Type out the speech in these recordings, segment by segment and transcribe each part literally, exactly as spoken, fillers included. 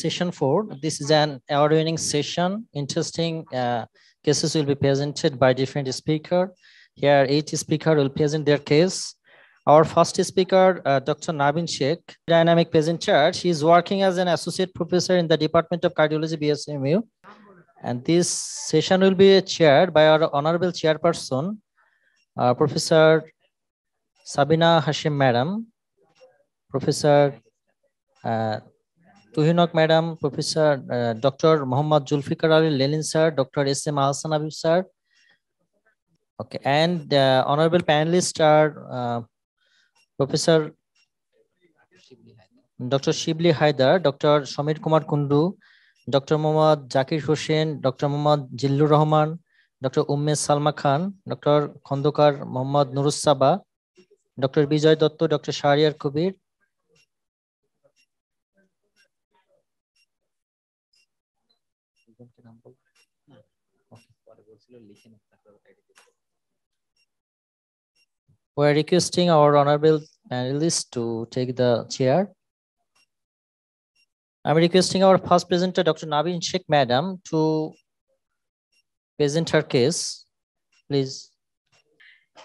session four. This is an award-winning session. Interesting uh, cases will be presented by different speakers. Here, each speaker will present their case. Our first speaker, uh, Doctor Naveen Sheikh, dynamic presenter. She is working as an associate professor in the Department of Cardiology, B S M U. And this session will be chaired by our honorable chairperson, uh, Professor Sabina Hashim, Madam, Professor uh, Tuhinok, Madam, Professor uh, Doctor Mohammad Julfikar Ali, Lenin Sir, Doctor S M Alsan Abhisar. Okay, and uh, honorable panelists are uh, Professor Doctor Shibli Haider, Doctor Shamit Kumar Kundu, Doctor Mohammad Jakir Hussein, Doctor Mohammad Jillur Rahman, Doctor Umme Salma Khan, Doctor Kondokar Mohammad Nurus Sabah, Doctor Bijoy Dotto, Doctor Sharia Kubir, we are requesting our honorable panelists to take the chair. I'm requesting our first presenter, Doctor Naveen Sheikh, Madam, to present her case, please.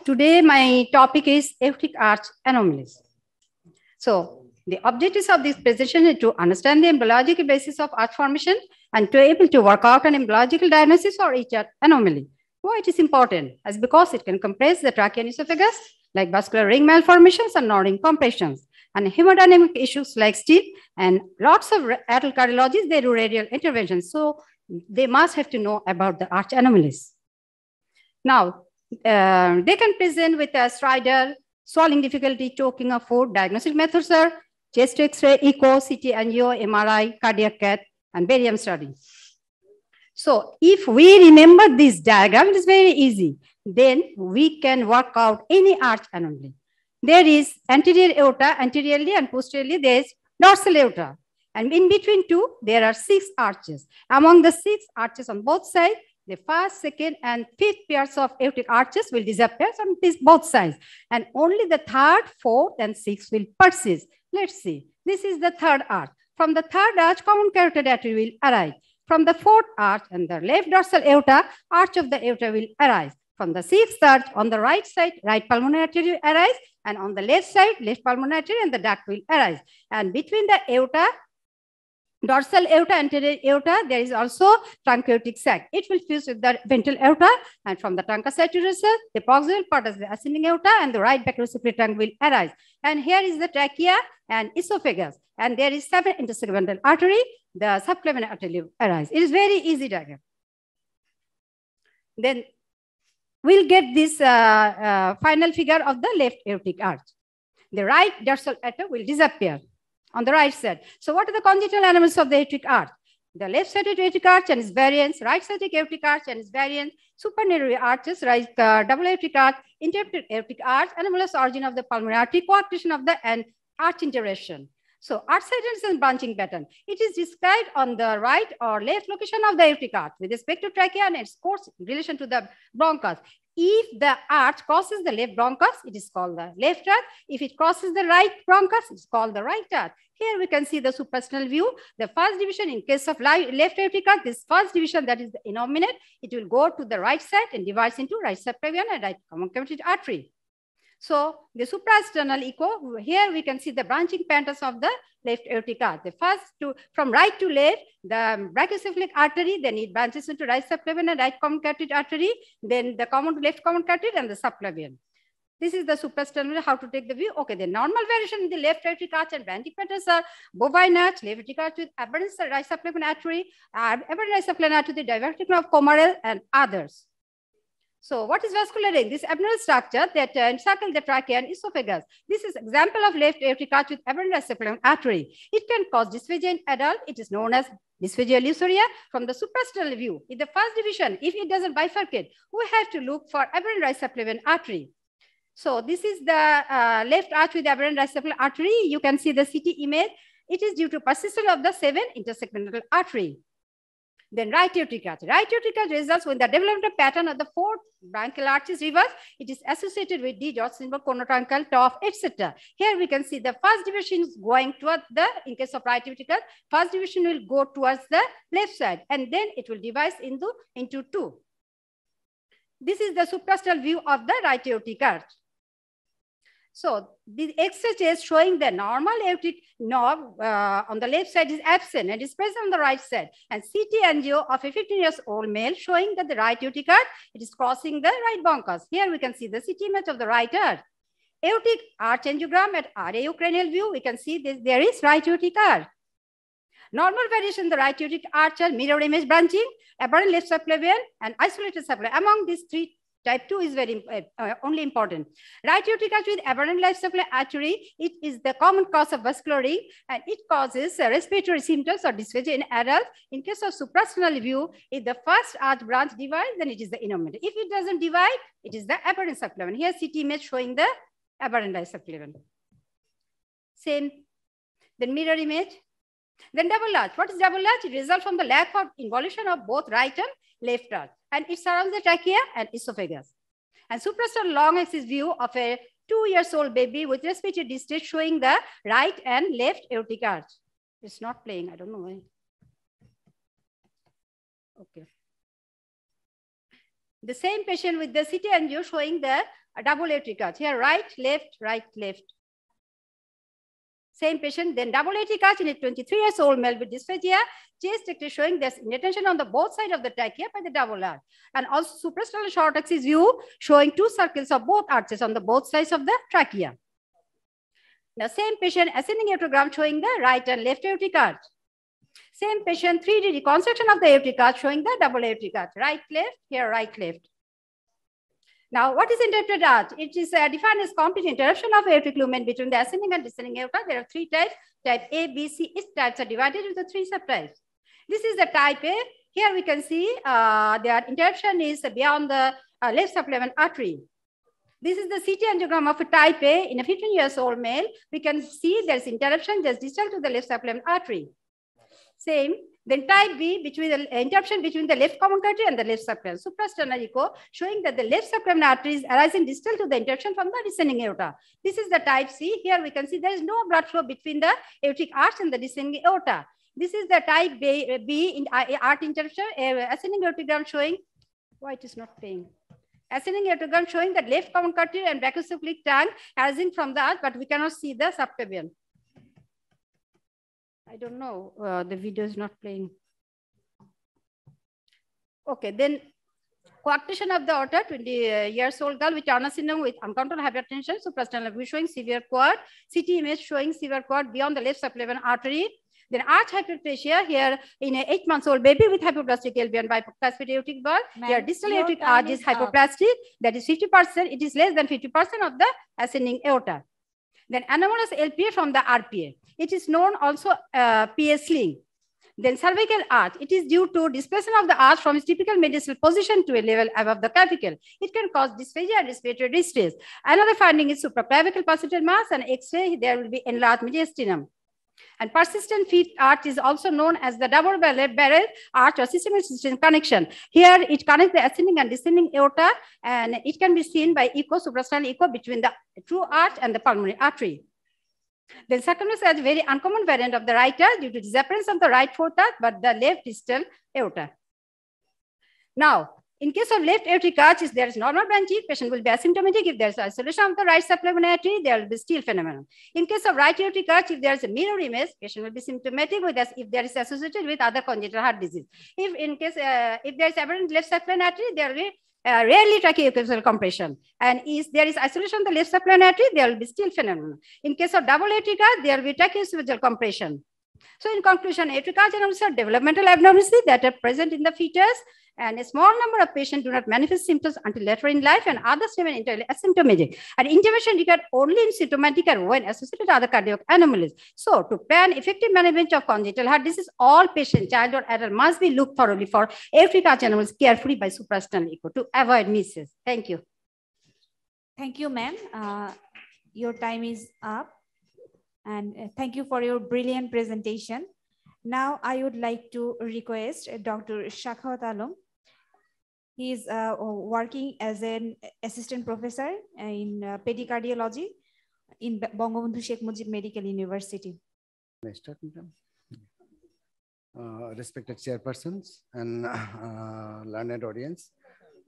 Today, my topic is aortic arch anomalies. So, the objectives of this presentation is to understand the embryological basis of arch formation and to be able to work out an embryological diagnosis for each anomaly. Why it is important? As because it can compress the trachea and esophagus, like vascular ring malformations and nodding compressions, and hemodynamic issues like steep and lots of adult cardiologists, they do radial interventions. So they must have to know about the arch anomalies. Now, uh, they can present with a stridor, swallowing difficulty, choking of food. Diagnostic methods are chest X-ray, ECHO, C T, angio, M R I, cardiac cath, and barium study. So if we remember this diagram, it is very easy. Then we can work out any arch anomaly. There is anterior aorta, anteriorly and posteriorly, there is dorsal aorta. And in between two, there are six arches. Among the six arches on both sides, the first, second, and fifth pairs of aortic arches will disappear on this both sides. And only the third, fourth, and sixth will persist. Let's see. This is the third arch. From the third arch, common carotid artery will arise. From the fourth arch and the left dorsal aorta, arch of the aorta will arise. From the sixth arch, on the right side, right pulmonary artery will arise. And on the left side, left pulmonary artery and the duct will arise. And between the aorta, dorsal aorta, anterior aorta, there is also truncated sac. It will fuse with the ventral aorta, and from the trunca saturatus, the proximal part is the ascending aorta, and the right back-reciprocal trunk will arise. And here is the trachea and esophagus, and there is seven intersegmental artery, the subclavian artery will arise. It is very easy diagram. Then we'll get this uh, uh, final figure of the left aortic arch. The right dorsal aorta will disappear on the right side. So what are the congenital anomalies of the aortic arch? The left-sided aortic arch and its variants, right-sided aortic arch and its variants, supernary arches, right, uh, double aortic arch, interrupted aortic arch, anomalous origin of the pulmonary artery, coarctation of the and arch interruption. So arch sidedness and branching pattern. It is described on the right or left location of the aortic arch with respect to trachea and its course in relation to the bronchus. If the arch crosses the left bronchus, it is called the left arch. If it crosses the right bronchus, it's called the right arch. Here we can see the supraspinal view. The first division in case of left aortic arch, this first division that is the innominate, it will go to the right side and divides into right subclavian and right common carotid artery. So the suprasternal echo, here we can see the branching patterns of the left aortic arch. The first to, from right to left, the brachiocephalic artery, then it branches into right subclavian and right common carotid artery, then the common left common carotid and the subclavian. This is the suprasternal, how to take the view. Okay, the normal variation in the left aortic arch and branching patterns are bovine arch, left aortic arch with aberrant right subclavian artery, aberrant right subclavian artery, the diverticulum of Kommerell and others. So what is vascular ring? This abnormal structure that uh, encircles the trachea and esophagus. This is example of left aortic arch with aberrant subclavian artery. It can cause dysphagia in adult. It is known as dysphagia lusoria from the suprasternal view. In the first division, if it doesn't bifurcate, we have to look for aberrant right subclavian artery. So this is the uh, left arch with aberrant right subclavian artery. You can see the C T image. It is due to persistence of the seven intersegmental artery. Then right aortic arch. Right aortic arch results when the developmental pattern of the fourth bronchial arch is reversed. It is associated with D J O T syndrome, conotruncal, T O F, et cetera. Here we can see the first division is going towards the, in case of right aortic arch, first division will go towards the left side, and then it will divide into, into two. This is the suprastral view of the right aortic arch. So the X-rays showing the normal aortic knob uh, on the left side is absent and is present on the right side. And C T angio of a fifteen years old male showing that the right aortic arch, it is crossing the right bronchus. Here we can see the C T image of the right arch. Aortic arch angiogram at R A U cranial view, we can see this, there is right aortic arch. Normal variation in the right aortic arch are mirror image branching, aberrant left subclavian, and isolated subclavian. Among these three, type two is very uh, only important. Right aortic arch with aberrant left subclavian artery, it is the common cause of vascular ring, and it causes uh, respiratory symptoms or dysphagia in adults. In case of suprasternal view, if the first arch branch divides, then it is the innominate. If it doesn't divide, it is the aberrant subclavian. Here C T image showing the aberrant left subclavian. Same, then mirror image. Then double arch. What is double arch? It results from the lack of involution of both right and left arch, and it surrounds the trachea and esophagus. And suprasternal long axis view of a two years old baby with respiratory distress showing the right and left aortic arch. It's not playing, I don't know why. Okay. The same patient with the C T angio showing the double aortic arch. Here right, left, right, left. Same patient, then double aortic arch in a twenty-three years old male with dysphagia, chest X-ray showing there's inattention on the both sides of the trachea by the double arch. And also suprasternal short axis view showing two circles of both arches on the both sides of the trachea. Now same patient, ascending aortogram showing the right and left aortic arch. Same patient, three D reconstruction of the aortic arch showing the double aortic arch, right, left, here, right, left. Now, what is interrupted arch? It is uh, defined as complete interruption of aortic lumen between the ascending and descending aorta. There are three types, type A, B, C. Each types are divided into three subtypes. This is the type A. Here we can see uh, their interruption is beyond the uh, left subclavian artery. This is the C T angiogram of a type A in a fifteen years old male. We can see there's interruption just distal to the left subclavian artery. Same. Then type B, between the uh, interruption between the left common artery and the left subclavian. Suprasternal echo showing that the left subclavian artery is arising distal to the interruption from the descending aorta. This is the type C. Here we can see there is no blood flow between the aortic arch and the descending aorta. This is the type B, B in uh, arch interruption, uh, ascending aortogram showing, why it is not paying? Ascending aortogram showing that left common artery and brachycephalic tongue arising from the arch, but we cannot see the subclavian. I don't know, uh, the video is not playing. Okay, then coarctation of the aorta, twenty years old girl with Tarnas syndrome with uncontrolled hypertension, suprasternal view showing severe quad, C T image showing severe quad beyond the left subclavian artery. Then arch hyperplasia here in an eight months old baby with hypoplastic L V and bicuspid aortic valve. Here distal aortic arch is hypoplastic, that is fifty percent, it is less than fifty percent of the ascending aorta. Then anomalous L P A from the R P A. It is known also uh, P S-link. Then cervical arch. It is due to displacement of the arch from its typical mediastinal position to a level above the clavicle. It can cause dysphagia and respiratory distress. Another finding is supraclavicle placental mass and X-ray. There will be enlarged mediastinum. And persistent feet arch is also known as the double barrel arch or system-system connection. Here it connects the ascending and descending aorta, and it can be seen by echo, suprasternal echo between the true arch and the pulmonary artery. Then circumflex arch, very uncommon variant of the right arch due to disappearance of the right fourth arch, but the left distal aorta. Now, in case of left aortic arch, if there is normal branching, patient will be asymptomatic. If there is isolation of the right subclavian artery, there will be still phenomenon. In case of right aortic arch, if there is a mirror image, patient will be symptomatic with us if there is associated with other congenital heart disease. If in case uh, if there is aberrant left subclavian artery, there will be uh, rarely tracheocuspal compression. And if there is isolation of the left subclavian artery, there will be still phenomenon. In case of double aortic arch, there will be tracheocuspal compression. So in conclusion, aortic arch anomalies are developmental abnormalities that are present in the fetus, and a small number of patients do not manifest symptoms until later in life, and others remain entirely asymptomatic. And intervention required only in symptomatic and when associated with other cardiac anomalies. So to plan effective management of congenital heart disease, all patients, child or adult, must be looked thoroughly for aortic arch anomalies carefully by suprasternal echo to avoid misses. Thank you. Thank you, ma'am. Uh, your time is up. And thank you for your brilliant presentation. Now I would like to request Doctor Shakhwat Alam. He is uh, working as an assistant professor in uh, pedicardiology in Bangabandhu Sheikh Mujib Medical University. Uh, respected chairpersons and uh, learned audience,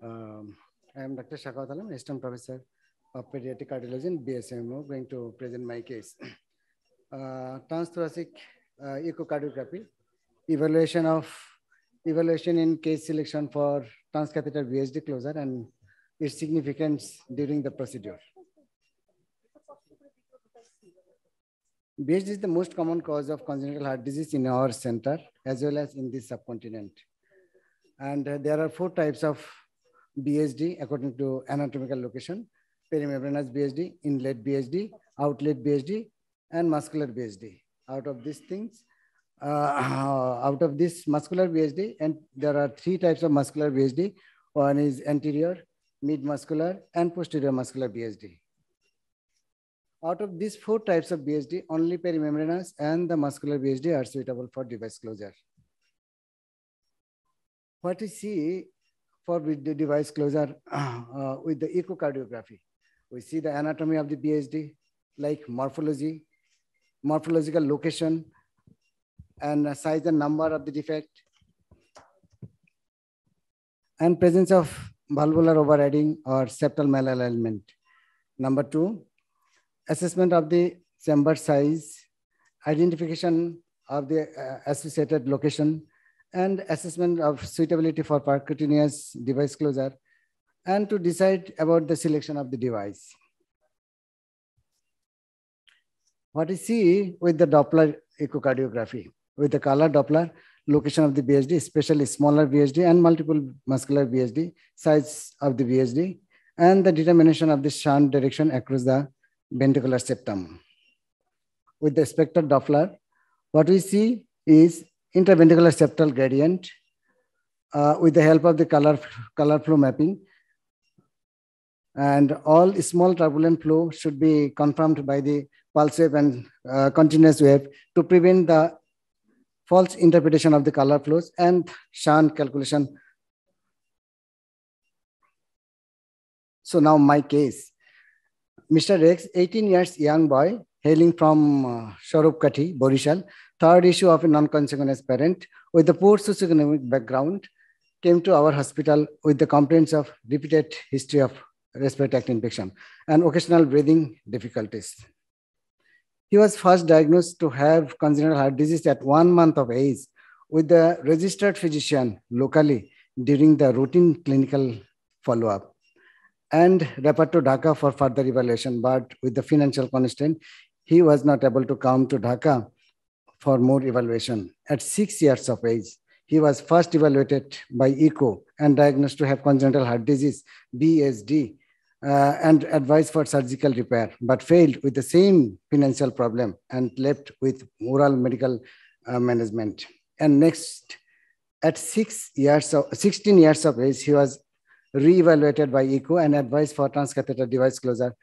um, I am Doctor Shakhwat Alam, assistant professor of pediatric cardiology in B S M O, going to present my case. Uh, transthoracic uh, echocardiography, evaluation of evaluation in case selection for transcatheter V H D closure and its significance during the procedure. V H D is the most common cause of congenital heart disease in our center as well as in this subcontinent. And uh, there are four types of V H D according to anatomical location: perimembranous V H D, inlet V H D, outlet V H D, and muscular V H D. Out of these things, Uh, out of this muscular V H D, and there are three types of muscular V H D. One is anterior, mid-muscular, and posterior muscular V H D. Out of these four types of V H D, only perimembranous and the muscular V H D are suitable for device closure. What we see for with the device closure uh, with the echocardiography, we see the anatomy of the V H D, like morphology, morphological location, and size and number of the defect, and presence of valvular overriding or septal malalignment. Number two, assessment of the chamber size, identification of the uh, associated location, and assessment of suitability for percutaneous device closure, and to decide about the selection of the device. What we see with the Doppler echocardiography, with the color Doppler, location of the V H D, especially smaller V H D and multiple muscular V H D, size of the V H D, and the determination of the shunt direction across the ventricular septum. With the spectral Doppler, what we see is interventricular septal gradient uh, with the help of the color, color flow mapping. And all small turbulent flow should be confirmed by the pulse wave and uh, continuous wave to prevent the false interpretation of the color flows and shunt calculation. So now my case. Mister Rex, eighteen years young boy, hailing from uh, Shorupkathi, Borishal, third issue of a non-consanguineous parent with a poor socioeconomic background, came to our hospital with the complaints of repeated history of respiratory tract infection and occasional breathing difficulties. He was first diagnosed to have congenital heart disease at one month of age with the registered physician locally during the routine clinical follow-up and referred to Dhaka for further evaluation. But with the financial constraint, he was not able to come to Dhaka for more evaluation. At six years of age, he was first evaluated by ECHO and diagnosed to have congenital heart disease, B S D, Uh, and advised for surgical repair, but failed with the same financial problem and left with oral medical uh, management. And next, at six years of, sixteen years of age, he was re-evaluated by ECHO and advised for transcatheter device closure.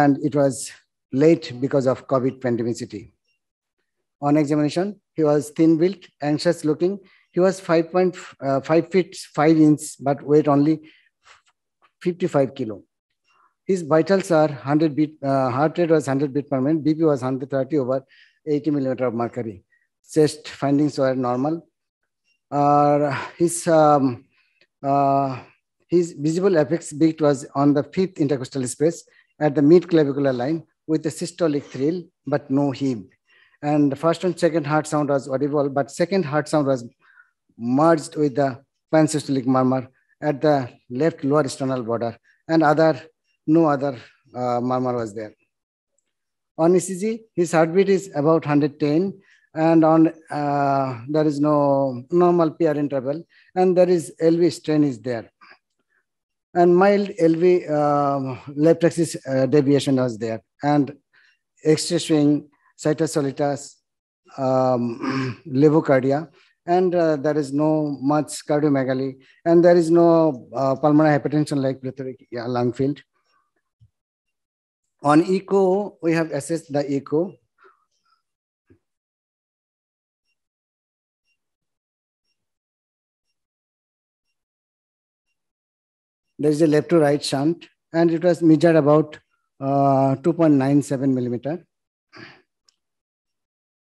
And it was late because of COVID pandemicity. On examination, he was thin-built, anxious-looking. He was five point five feet five inch, but weighed only fifty-five kilo. His vitals are one hundred beat, uh, heart rate was one hundred beat per minute, B P was one hundred thirty over eighty millimeter of mercury. Chest findings were normal. Uh, his, um, uh, his visible apex beat was on the fifth intercostal space at the mid-clavicular line with a systolic thrill, but no heave. And the first and second heart sound was audible, but second heart sound was merged with the pansystolic murmur at the left lower sternal border, and other, no other uh, murmur was there. On E C G, his heartbeat is about one hundred ten, and on uh, there is no normal P R interval, and there is L V strain is there. And mild L V uh, left axis uh, deviation was there, and X-ray showing situs solitus, um, levocardia, and uh, there is no much cardiomegaly, and there is no uh, pulmonary hypertension like plethoric yeah, lung field. On ECHO, we have assessed the ECHO. there is a left to right shunt, and it was measured about uh, two point nine seven millimeter,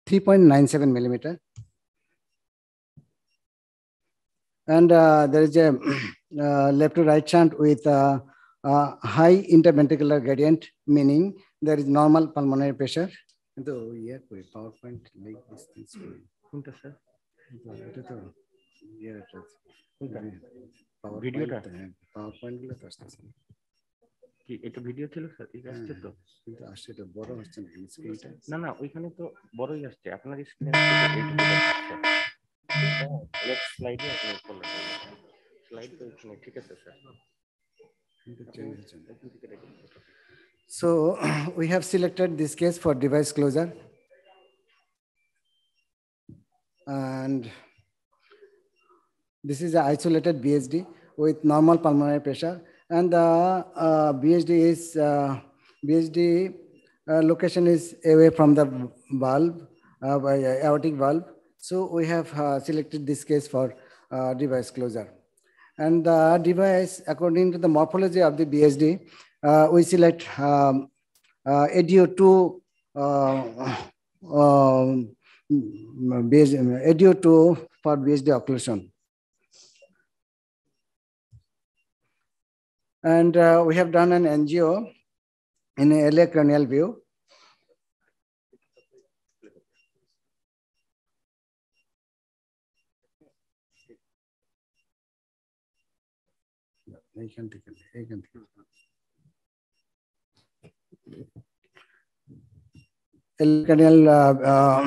three point nine seven millimeter. And uh, there is a uh, left to right shunt with uh, uh, high interventricular gradient, meaning there is normal pulmonary pressure. So here we PowerPoint like this this video PowerPoint এটা video ছিল sir এটা আসছে তো কিন্তু আসছে তো বড় আসছে না স্ক্রিনটা না না ওইখানে তো বড়ই আসছে আপনার স্ক্রিনে নেক্সট স্লাইডে আপলোড করলাম স্লাইড তো এখানে ঠিক আছে sir So we have selected this case for device closure and this is an isolated B H D with normal pulmonary pressure. And the uh, B H D is uh, B H D uh, location is away from the valve, uh, by aortic valve. So we have uh, selected this case for uh, device closure. And the device, according to the morphology of the B H D, uh, we select um, uh, A D O two uh, um, A D O two for B H D occlusion. And uh, we have done an N G O in a L A cranial view. L A cranial uh, uh,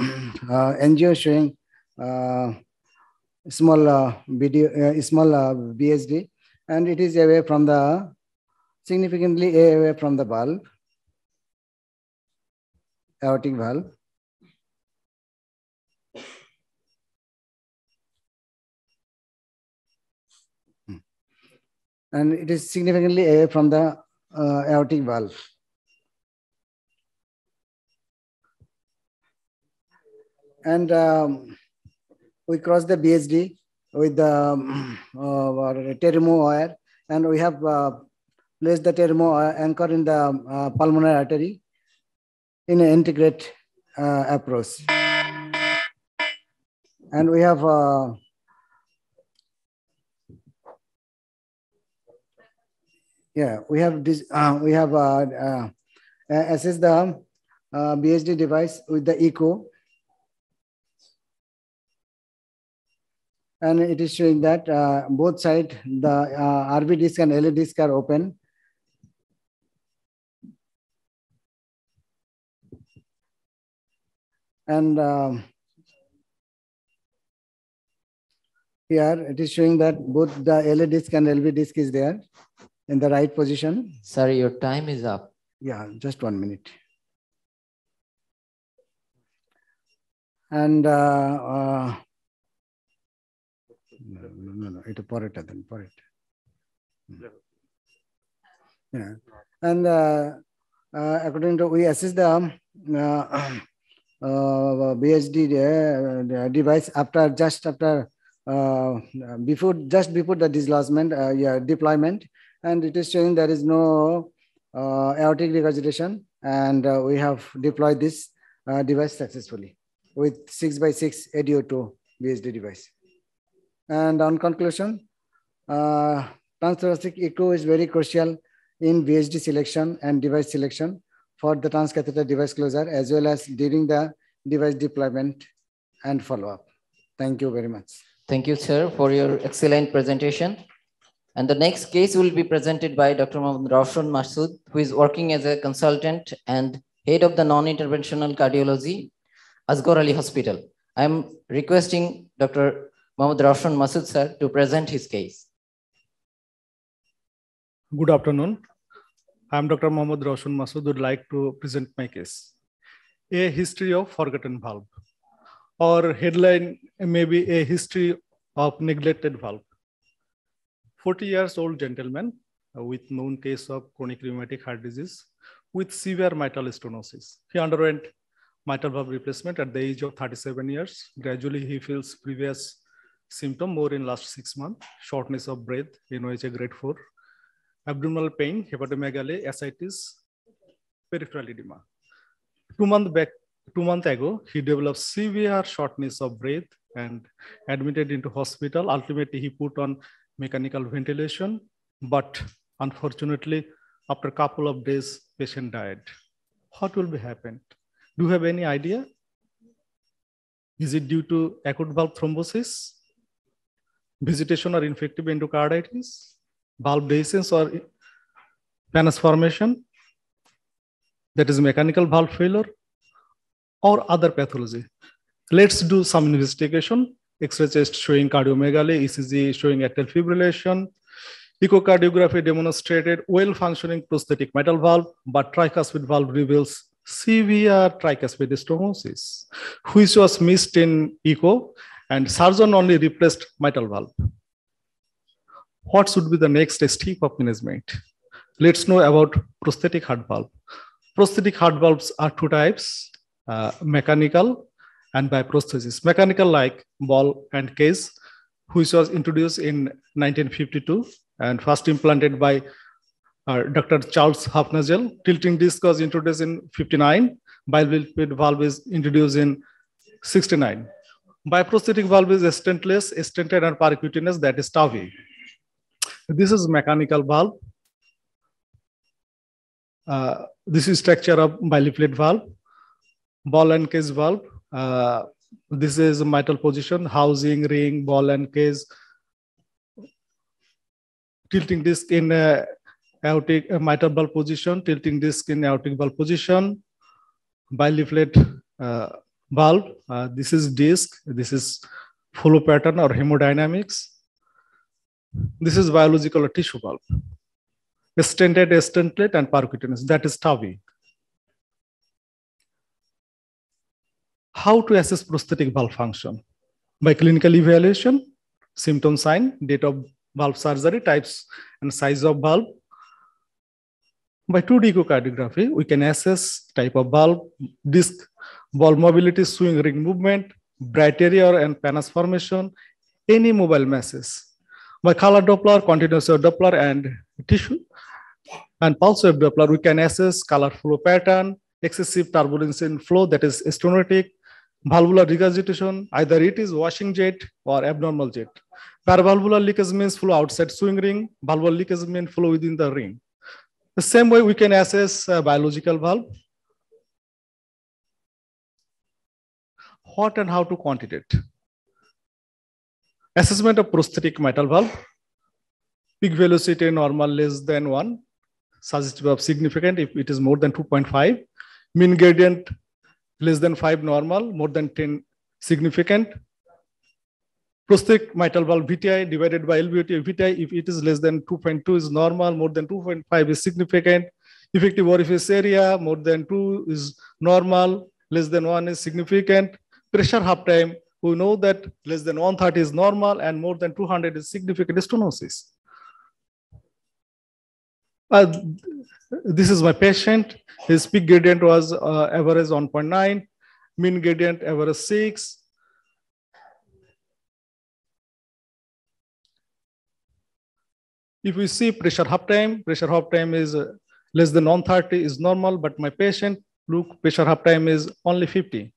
uh, N G O showing uh, small uh, video, uh, small uh, B H D. And it is away from the, significantly away from the valve, aortic valve. And it is significantly away from the uh, aortic valve. And um, we cross the B H D with the um, uh, termo wire, and we have uh, placed the termo anchor in the uh, pulmonary artery in an integrate uh, approach. And we have uh, yeah we have this uh, we have uh, uh, assessed the uh, B H D device with the ECHO. And it is showing that uh, both sides, the uh, R V disc and L A disc are open. And um, here it is showing that both the L A disc and L V disc is there in the right position. Sorry, your time is up. Yeah, just one minute. And uh, uh, No, no, no, it's for it, then for it. Yeah. And uh, uh, according to, we assess the uh, uh, B H D device after just after, uh, before just before the dislodgement, uh, yeah, deployment, and it is showing there is no uh, aortic regurgitation, and uh, we have deployed this uh, device successfully with six by six A D O two B H D device. And on conclusion, uh, transthoracic echo is very crucial in B H D selection and device selection for the transcatheter device closure, as well as during the device deployment and follow-up. Thank you very much. Thank you, sir, for your excellent presentation. And the next case will be presented by Doctor Mohammad Rowshan Masud, who is working as a consultant and head of the non-interventional cardiology, Asgore Ali Hospital. I'm requesting Doctor Mohammad Rowshan Masud sir to present his case. Good afternoon. I am Doctor Mohammad Rowshan Masud, would like to present my case. A history of forgotten valve, or headline may be a history of neglected valve. forty years old gentleman with known case of chronic rheumatic heart disease with severe mitral stenosis. He underwent mitral valve replacement at the age of thirty-seven years. Gradually he feels previous symptom more in last six months, shortness of breath, N O H A grade four, abdominal pain, hepatomegaly, ascites, peripheral edema. Two months back, two months ago, he developed severe shortness of breath and admitted into hospital. Ultimately, he put on mechanical ventilation, but unfortunately, after a couple of days, patient died. What will be happened? Do you have any idea? Is it due to acute valve thrombosis, vegetation or infective endocarditis, valve dehiscence or planus formation, that is mechanical valve failure, or other pathology? Let's do some investigation. X-ray chest showing cardiomegaly, E C G showing atrial fibrillation, echocardiography demonstrated well-functioning prosthetic mitral valve, but tricuspid valve reveals severe tricuspid stenosis, which was missed in echo, and surgeon only replaced mitral valve. What should be the next step of management? Let's know about prosthetic heart valve. Prosthetic heart valves are two types, uh, mechanical and by prosthesis. Mechanical like ball and cage, which was introduced in nineteen fifty-two and first implanted by uh, Doctor Charles Hufnagel. Tilting disc was introduced in fifty-nine. Bivalve valve is introduced in sixty-nine. Biprosthetic valve is stentless, stented, and percutaneous, that is TAVI. This is mechanical valve. Uh, this is structure of bileaflet valve, ball and cage valve. Uh, this is mitral position, housing, ring, ball and cage. Tilting disc in uh, aortic uh, mitral valve position, tilting disc in aortic valve position, bileaflet uh, valve. Uh, this is disc, this is flow pattern or hemodynamics. This is biological or tissue valve. Stented, stentlet, and percutaneous, that is TAVI. How to assess prosthetic valve function? By clinical evaluation, symptom sign, date of valve surgery, types and size of valve. By two D echocardiography, we can assess type of valve, disc, ball mobility, swing ring movement, bright area and planus formation, any mobile masses. By color Doppler, continuous wave Doppler, and tissue, and pulse wave Doppler, we can assess color flow pattern, excessive turbulence in flow, that is stenotic, valvular regurgitation, either it is washing jet or abnormal jet. Paravalvular leakage means flow outside swing ring, valvular leakage means flow within the ring. The same way we can assess uh, biological valve. What and how to quantitate? Assessment of prosthetic mitral valve, peak velocity normal less than one, suggestive of significant if it is more than two point five, mean gradient less than five normal, more than ten significant, prosthetic mitral valve V T I divided by L V O T V T I if it is less than two point two is normal, more than two point five is significant, effective orifice area more than two is normal, less than one is significant, pressure half time. We know that less than one thirty is normal and more than two hundred is significant stenosis. Uh, this is my patient. His peak gradient was uh, average one point nine, mean gradient average six. If we see pressure half time, pressure half time is uh, less than one thirty is normal, but my patient, look, pressure half time is only fifty.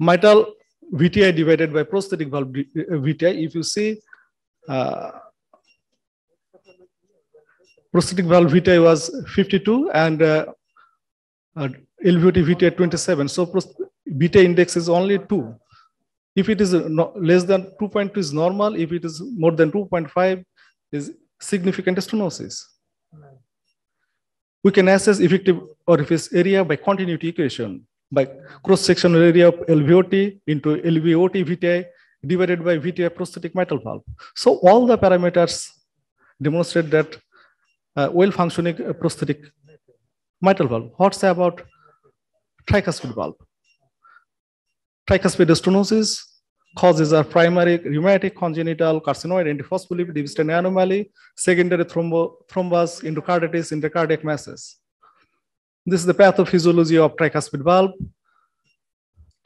Mitral V T I divided by prosthetic valve V T I. If you see, uh, prosthetic valve V T I was fifty-two and uh, uh, L V O T V T I twenty-seven. So V T I index is only two. If it is uh, no, less than two point two is normal. If it is more than two point five is significant stenosis. We can assess effective orifice area by continuity equation, by cross-sectional area of L V O T into L V O T V T I divided by V T I prosthetic mitral valve. So all the parameters demonstrate that uh, well-functioning uh, prosthetic mitral valve. What's about tricuspid valve? Tricuspid stenosis causes are primary rheumatic, congenital, carcinoid, antiphospholipid deficient anomaly, secondary thrombo thrombus, endocarditis, endocardiac masses. This is the pathophysiology of tricuspid valve.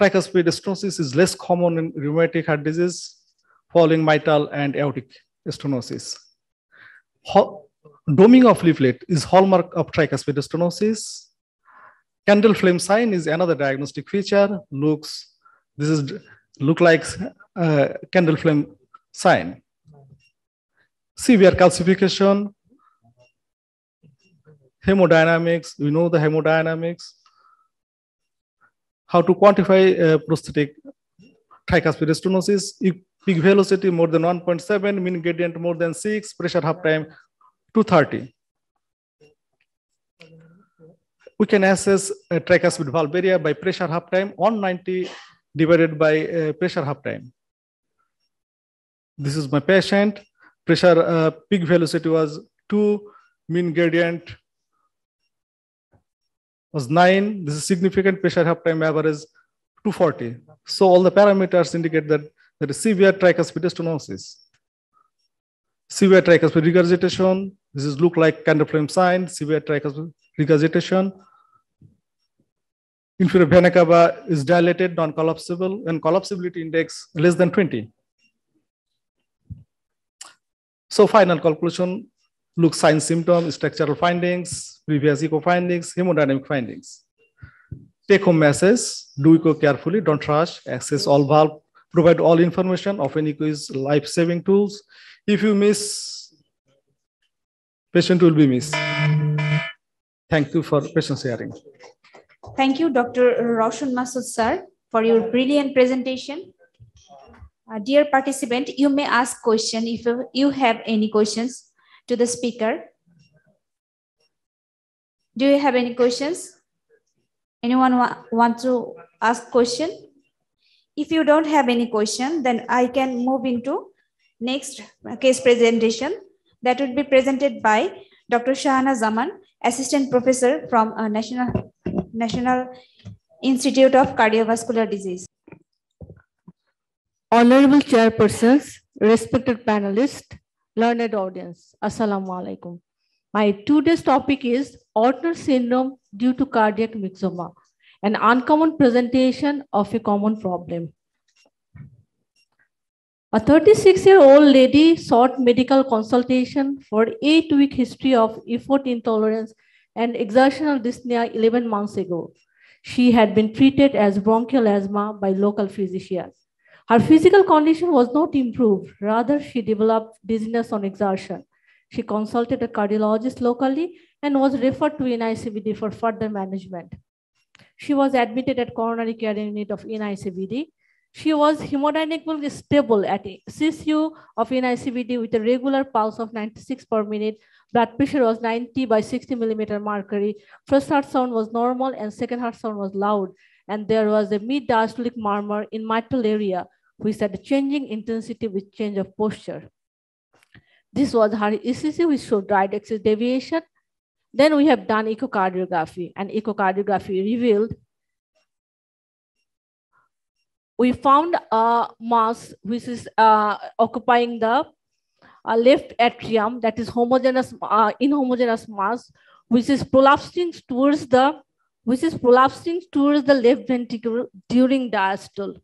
Tricuspid stenosis is less common in rheumatic heart disease, following mitral and aortic stenosis. Doming of leaflet is hallmark of tricuspid stenosis. Candle flame sign is another diagnostic feature. Looks, this is look like uh, candle flame sign. Severe calcification, hemodynamics. We know the hemodynamics. How to quantify uh, prosthetic tricuspid stenosis? If peak velocity more than one point seven, mean gradient more than six, pressure half time two thirty. We can assess a tricuspid valve area by pressure half time one ninety divided by uh, pressure half time. This is my patient. Pressure uh, peak velocity was two, mean gradient was nine. This is significant. Pressure half time average two forty. So all the parameters indicate that there is severe tricuspid stenosis. Severe tricuspid regurgitation. This is look like candle flame sign. Severe tricuspid regurgitation. Inferior vena cava is dilated, non-collapsible, and collapsibility index less than twenty. So final conclusion: look, sign, symptom, structural findings, previous echo findings, hemodynamic findings. Take home message: do echo carefully, don't rush, access all valve, provide all information. Often echo is life-saving tools. If you miss, patient will be missed. Thank you for patience hearing. Thank you, Doctor Rowshan Masud sir, for your brilliant presentation. Uh, dear participant, you may ask question if you have any questions to the speaker. Do you have any questions? Anyone wa want to ask question? If you don't have any question, then I can move into next case presentation that would be presented by Doctor Shahana Zaman, Assistant Professor from uh, National, National Institute of Cardiovascular Disease. Honorable chairpersons, respected panelists, learned audience, Assalamu alaikum. My today's topic is Ortner syndrome due to cardiac myxoma, an uncommon presentation of a common problem. A thirty-six-year-old lady sought medical consultation for eight-week history of effort intolerance and exertional dyspnea eleven months ago. She had been treated as bronchial asthma by local physicians. Her physical condition was not improved. Rather, she developed dizziness on exertion. She consulted a cardiologist locally and was referred to N I C V D for further management. She was admitted at coronary care unit of N I C V D. She was hemodynamically stable at C C U of N I C V D with a regular pulse of ninety-six per minute. Blood pressure was ninety by sixty millimeter mercury. First heart sound was normal and second heart sound was loud. And there was a mid-diastolic murmur in mitral area, which had a changing intensity with change of posture. This was her E C G, which showed right axis deviation. Then we have done echocardiography, and echocardiography revealed we found a mass which is uh, occupying the uh, left atrium, that is homogeneous, uh, inhomogeneous mass, which is prolapsing towards the which is prolapsing towards the left ventricle during diastole.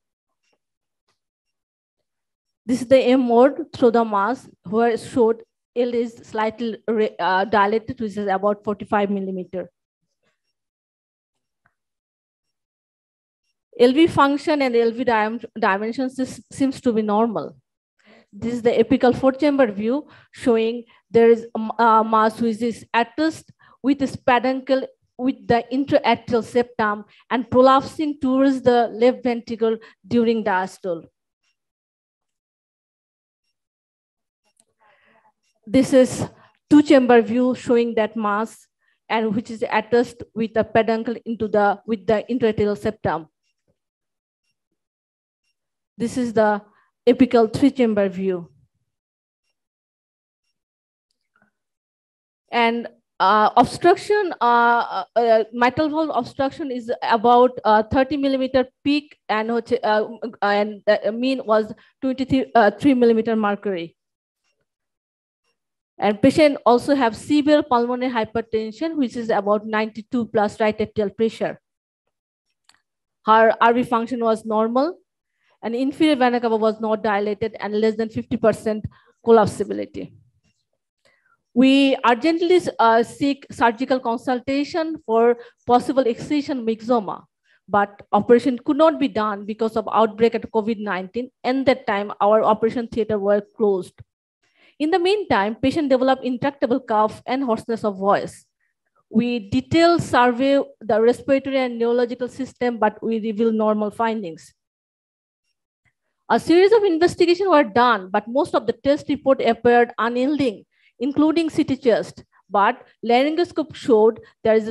This is the M mode through the mass, where it showed L is slightly uh, dilated, which is about forty-five millimeter. L V function and L V dim dimensions seems to be normal. This is the apical four-chamber view, showing there is a, a mass which is attached with a peduncle with the intraatrial septum and prolapsing towards the left ventricle during diastole. This is two-chamber view showing that mass and which is attached with a peduncle into the with the intraatrial septum. This is the apical three-chamber view. And Uh, obstruction, uh, uh, mitral valve obstruction is about uh, thirty millimeter peak, and uh, and the mean was twenty-three millimeter mercury. And patient also have severe pulmonary hypertension, which is about ninety-two plus right atrial pressure. Her R V function was normal, and inferior vena cava was not dilated and less than fifty percent collapsibility. We urgently uh, seek surgical consultation for possible excision myxoma, but operation could not be done because of outbreak at COVID nineteen, and that time our operation theater were closed. In the meantime, patient developed intractable cough and hoarseness of voice. We detailed survey the respiratory and neurological system, but we reveal normal findings. A series of investigations were done, but most of the test report appeared unyielding, including C T chest, but laryngoscope showed there is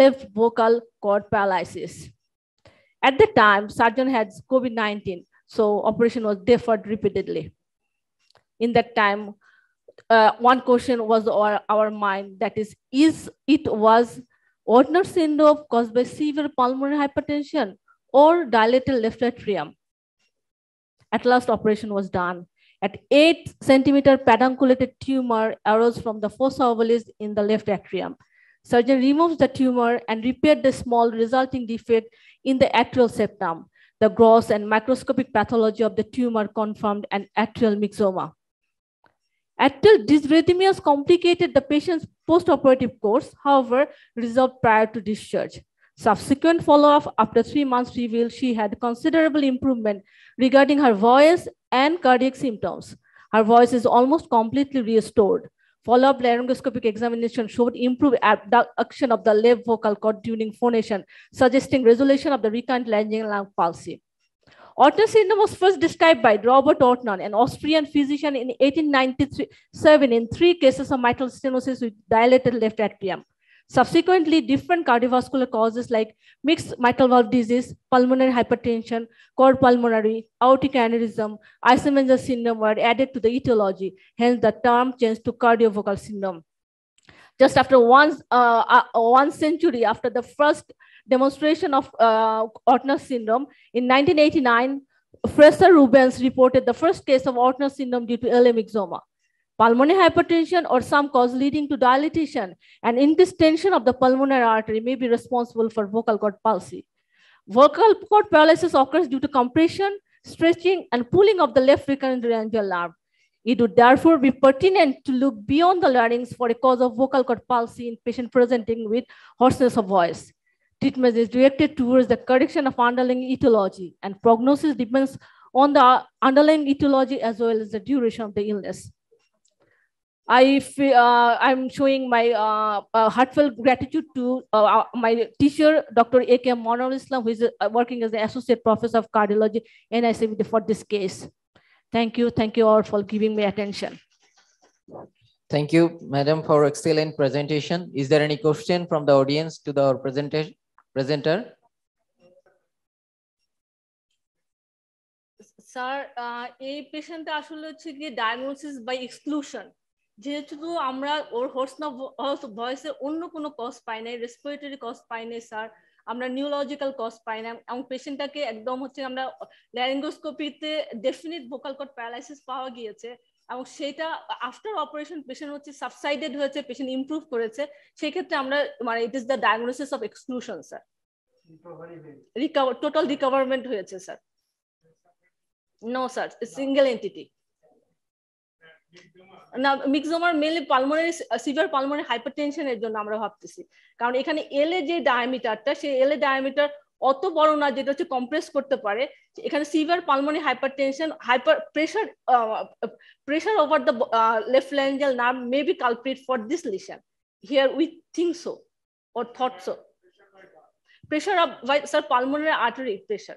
left vocal cord paralysis. At the time, surgeon had COVID nineteen, so operation was deferred repeatedly. In that time, uh, one question was on our mind, that is, is it was Ortner syndrome caused by severe pulmonary hypertension or dilated left atrium? At last, operation was done. At eight centimeter pedunculated tumor arose from the fossa ovalis in the left atrium. Surgeon removes the tumor and repaired the small resulting defect in the atrial septum. The gross and microscopic pathology of the tumor confirmed an atrial myxoma. Atrial dysrhythmias complicated the patient's postoperative course, however, resolved prior to discharge. Subsequent follow-up after three months revealed she had considerable improvement regarding her voice and cardiac symptoms. Her voice is almost completely restored. Follow-up laryngoscopic examination showed improved abduction of the left vocal cord during phonation, suggesting resolution of the recurrent laryngeal lung palsy. Ortner syndrome was first described by Robert Ortner, an Austrian physician, in eighteen ninety-seven in three cases of mitral stenosis with dilated left atrium. Subsequently, different cardiovascular causes like mixed mitral valve disease, pulmonary hypertension, cord pulmonary, aortic aneurysm, Eisenmenger syndrome were added to the etiology. Hence, the term changed to cardiovocal syndrome. Just after one, uh, uh, one century after the first demonstration of uh, Ortner syndrome, in nineteen eighty-nine, Professor Rubens reported the first case of Ortner syndrome due to L A myxoma. Pulmonary hypertension or some cause leading to dilatation and increased tension of the pulmonary artery may be responsible for vocal cord palsy. Vocal cord paralysis occurs due to compression, stretching, and pulling of the left recurrent laryngeal nerve. It would therefore be pertinent to look beyond the larynx for a cause of vocal cord palsy in patients presenting with hoarseness of voice. Treatment is directed towards the correction of underlying etiology, and prognosis depends on the underlying etiology as well as the duration of the illness. I uh, I'm showing my uh, uh, heartfelt gratitude to uh, my teacher, Doctor A K Monor Islam, who is uh, working as the Associate Professor of Cardiology, N I C V D, for this case. Thank you. Thank you all for giving me attention. Thank you, Madam, for excellent presentation. Is there any question from the audience to the presentation presenter? Sir, a patient is diagnosis by exclusion. যেহেতু আমরা ওর হোর্সনা ভয়েসের অন্য কোনো cause পাই নাই, respiratory cause পাই নাই sir, আমরা neurological cause পাই না, এবং পেশেন্টটাকে একদম হচ্ছে আমরা ল্যারিঙ্গোস্কোপিতে ডেফিনিট ভোকাল কর্ড প্যারালাইসিস পাওয়া গিয়েছে, এবং সেটা আফটার অপারেশন পেশেন্ট হচ্ছে সাবসাইডেড হয়েছে, পেশেন্ট ইমপ্রুভ করেছে। সেক্ষেত্রে আমরা মানে it is the diagnosis of exclusion sir, recover total recoverment হয়েছে sir. No sir, single entity না, মিক্সোমার মেনলি পালমোনারি সিভিয়ার পালমোনারি হাইপারটেনশনের জন্য আমরা ভাবতেছি, কারণ এখানে এল এ যে ডায়ামিটারটা সেই এল এ ডায়ামিটার অত বড় না যেটা হচ্ছে কম্প্রেস করতে পারে। এখানে severe pulmonary hypertension hyper pressure pressure over the left laryngeal nerve may be culprit for this lesion here we think so or thought so. Pressure of sir pulmonary artery pressure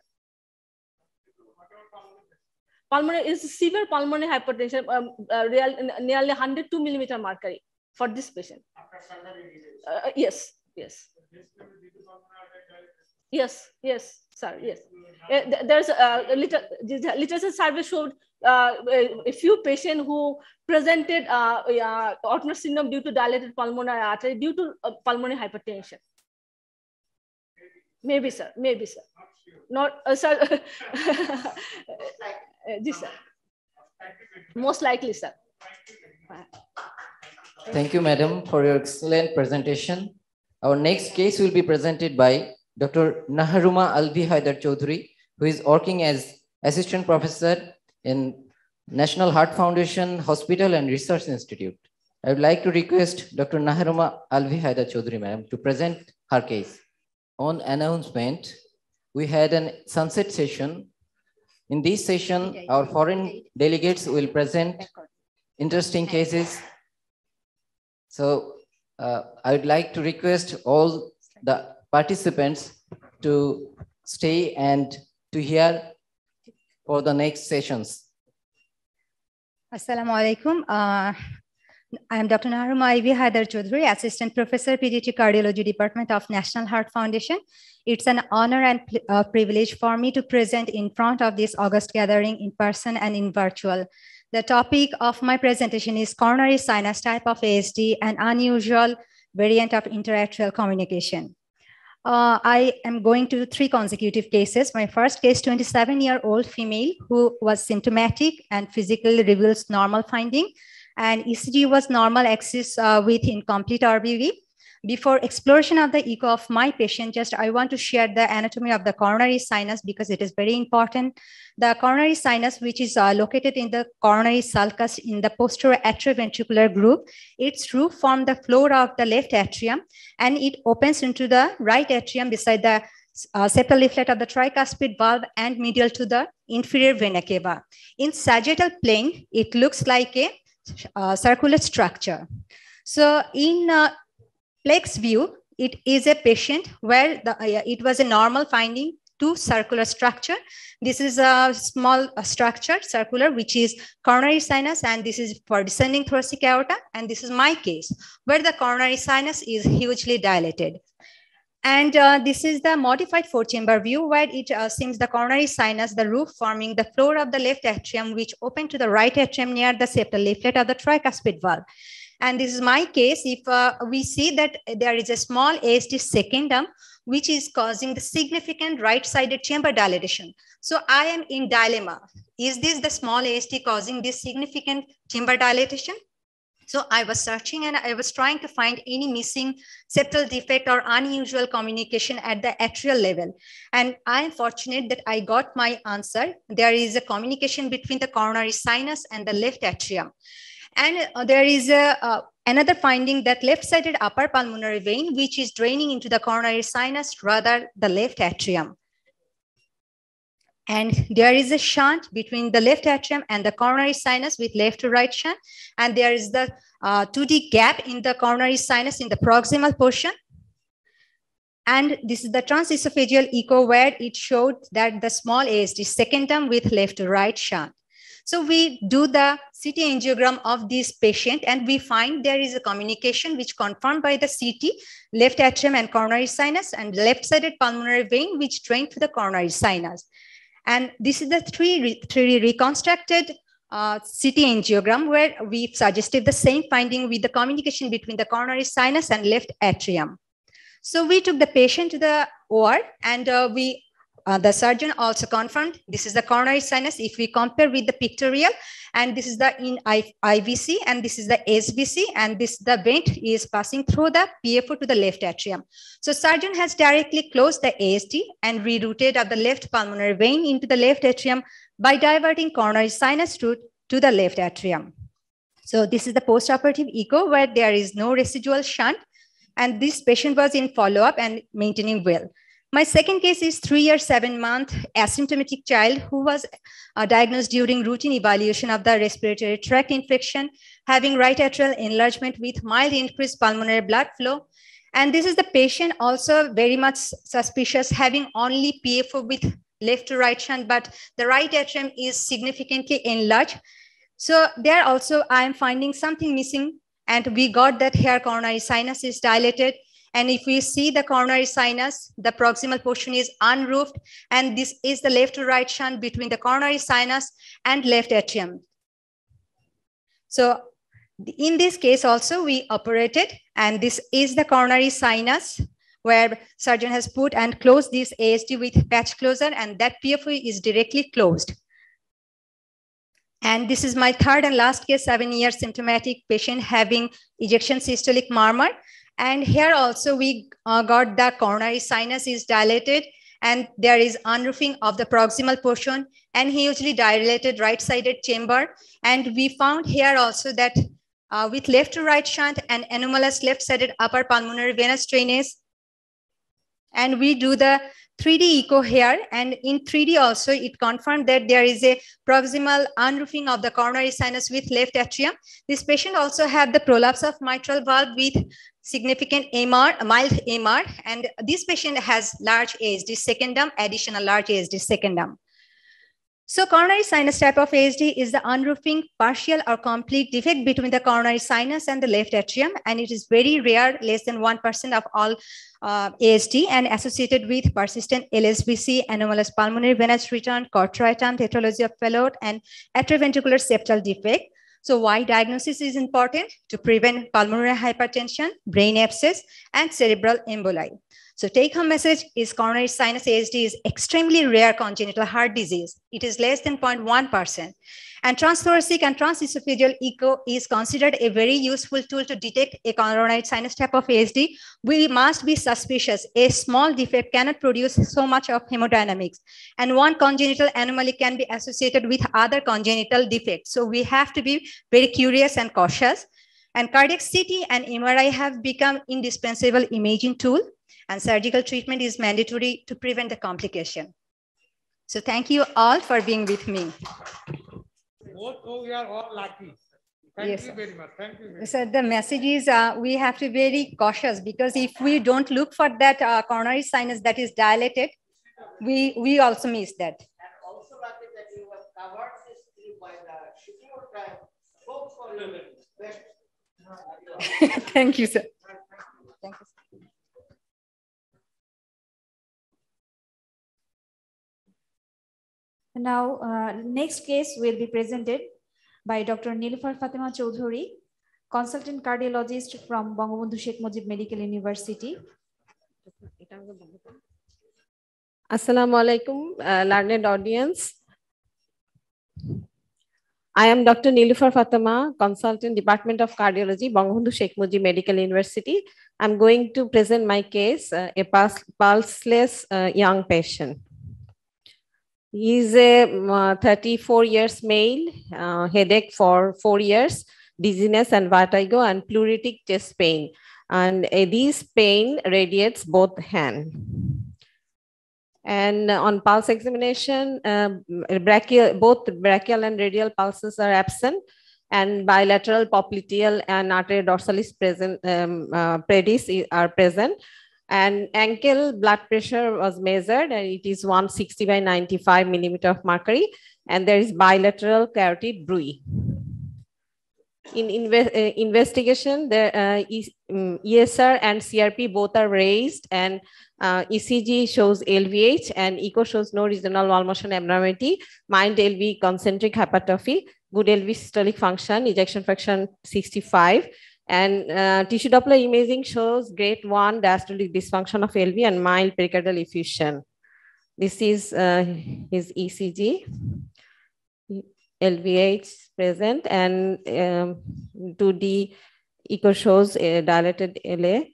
pulmonary is severe pulmonary hypertension, um, uh, real, uh, nearly one hundred two millimeter mercury for this patient. Uh, yes, yes. Yes, yes, sir, yes. Uh, there's a little, literature survey showed uh, a few patients who presented uh, uh, Ortner syndrome due to dilated pulmonary artery due to uh, pulmonary hypertension. Maybe, sir, maybe, sir. Not, uh, sir. Yes, sir. Most likely, sir. Thank you, madam, for your excellent presentation. Our next case will be presented by Doctor Naharuma Alve Hyder Chowdhury, who is working as assistant professor in National Heart Foundation Hospital and Research Institute. I would like to request Doctor Naharuma Alve Hyder Chowdhury, ma'am, to present her case. On announcement, we had a sunset session. In this session, our foreign delegates will present interesting cases. So uh, I would like to request all the participants to stay and to hear for the next sessions. Assalamu alaikum. Uh, I am Doctor Naharuma Alve Hyder Chowdhury, Assistant Professor, Pediatric Cardiology Department of National Heart Foundation. It's an honor and uh, privilege for me to present in front of this august gathering in person and in virtual. The topic of my presentation is coronary sinus type of A S D, an unusual variant of interarterial communication. Uh, I am going to three consecutive cases. My first case, twenty-seven-year-old female who was symptomatic and physically reveals normal finding, and E C G was normal axis uh, with incomplete R B V. Before exploration of the echo of my patient, just I want to share the anatomy of the coronary sinus because it is very important. The coronary sinus, which is uh, located in the coronary sulcus in the posterior atrioventricular group, its roof forms the floor of the left atrium and it opens into the right atrium beside the Uh, septal leaflet of the tricuspid valve and medial to the inferior vena cava. In sagittal plane, it looks like a uh, circular structure. So in uh, plex view, it is a patient where the, uh, it was a normal finding, two circular structure. This is a small uh, structure, circular, which is coronary sinus, and this is for descending thoracic aorta. And this is my case, where the coronary sinus is hugely dilated. And uh, this is the modified four-chamber view where it uh, seems the coronary sinus, the roof forming the floor of the left atrium, which opened to the right atrium near the septal leaflet of the tricuspid valve. And this is my case. If uh, we see that there is a small A S D secundum, which is causing the significant right-sided chamber dilatation. So I am in dilemma. Is this the small A S D causing this significant chamber dilatation? So I was searching and I was trying to find any missing septal defect or unusual communication at the atrial level. And I am fortunate that I got my answer. There is a communication between the coronary sinus and the left atrium. And there is a, uh, another finding that left-sided upper pulmonary vein, which is draining into the coronary sinus rather the left atrium. And there is a shunt between the left atrium and the coronary sinus with left to right shunt. And there is the uh, two D gap in the coronary sinus in the proximal portion. And this is the transesophageal echo where it showed that the small A S D secundum with left to right shunt. So we do the C T angiogram of this patient and we find there is a communication which confirmed by the C T, left atrium and coronary sinus and left-sided pulmonary vein which drained to the coronary sinus. And this is the three, three reconstructed uh, C T angiogram where we've suggested the same finding with the communication between the coronary sinus and left atrium. So we took the patient to the O R and uh, we, uh, the surgeon also confirmed this is the coronary sinus if we compare with the pictorial, and this is the in I V C and this is the S V C, and this the vent is passing through the P F O to the left atrium. So surgeon has directly closed the A S D and rerouted of the left pulmonary vein into the left atrium by diverting coronary sinus route to the left atrium. So this is the postoperative echo where there is no residual shunt, and this patient was in follow-up and maintaining well. My second case is three year, seven month asymptomatic child who was uh, diagnosed during routine evaluation of the respiratory tract infection, having right atrial enlargement with mild increased pulmonary blood flow. And this is the patient also very much suspicious, having only P F O with left to right shunt, but the right atrium is significantly enlarged. So there also I am finding something missing, and we got that here coronary sinus is dilated. And if we see the coronary sinus, the proximal portion is unroofed, and this is the left to right shunt between the coronary sinus and left atrium. So in this case also we operated, and this is the coronary sinus where surgeon has put and closed this A S D with patch closer, and that P F O is directly closed. And this is my third and last case, seven year symptomatic patient having ejection systolic murmur. And here also we uh, got the coronary sinus is dilated and there is unroofing of the proximal portion and he usually dilated right-sided chamber. And we found here also that uh, with left to right shunt and anomalous left-sided upper pulmonary venous drainage. And we do the three D echo here, and in three D also it confirmed that there is a proximal unroofing of the coronary sinus with left atrium. This patient also had the prolapse of mitral valve with significant M R, mild M R, and this patient has large A S D secondum, additional large A S D secondum. So coronary sinus type of A S D is the unroofing partial or complete defect between the coronary sinus and the left atrium, and it is very rare, less than one percent of all uh, A S D, and associated with persistent L S V C, anomalous pulmonary venous return, choroidal tetralogy of Fallot, and atrioventricular septal defect. So why diagnosis is important? To prevent pulmonary hypertension, brain abscess, and cerebral emboli. So take home message is coronary sinus A S D is extremely rare congenital heart disease. It is less than zero point one percent. And transthoracic and transesophageal echo is considered a very useful tool to detect a coronary sinus type of A S D. We must be suspicious. A small defect cannot produce so much of hemodynamics. And one congenital anomaly can be associated with other congenital defects. So we have to be very curious and cautious. And cardiac C T and M R I have become indispensable imaging tool. And surgical treatment is mandatory to prevent the complication. So thank you all for being with me. Both oh, we are all lucky. Thank yes, you sir. very much. Thank you. Very so much. The message is uh, we have to be very cautious, because if we don't look for that uh, coronary sinus that is dilated, we, we also miss that. And also that you were covered this by the shooting of time. Hope for you best. Thank you, sir. Thank you, sir. Now, uh, next case will be presented by Doctor Nilufar Fatema Chowdhury, consultant cardiologist from Bangabandhu Sheikh Mujib Medical University. Assalamu alaikum, uh, learned audience. I am Doctor Nilufar Fatema, consultant, Department of Cardiology, Bangabandhu Sheikh Mujib Medical University. I'm going to present my case, uh, a pulse pulseless uh, young patient. He is a thirty-four years male, uh, headache for four years, dizziness and vertigo, and pleuritic chest pain. And uh, this pain radiates both hands. And on pulse examination, uh, brachial, both brachial and radial pulses are absent, and bilateral popliteal and artery dorsalis present, um, uh, pedis are present. And ankle blood pressure was measured, and it is one sixty by ninety-five millimeter of mercury, and there is bilateral carotid bruit. In inve uh, investigation, the uh, e um, E S R and C R P both are raised, and uh, E C G shows L V H, and ECHO shows no regional wall motion abnormality, mild L V concentric hypertrophy, good L V systolic function, ejection fraction sixty-five. And uh, tissue Doppler imaging shows grade one diastolic dysfunction of L V and mild pericardial effusion. This is uh, his E C G. L V H present, and um, two D echo shows a dilated L A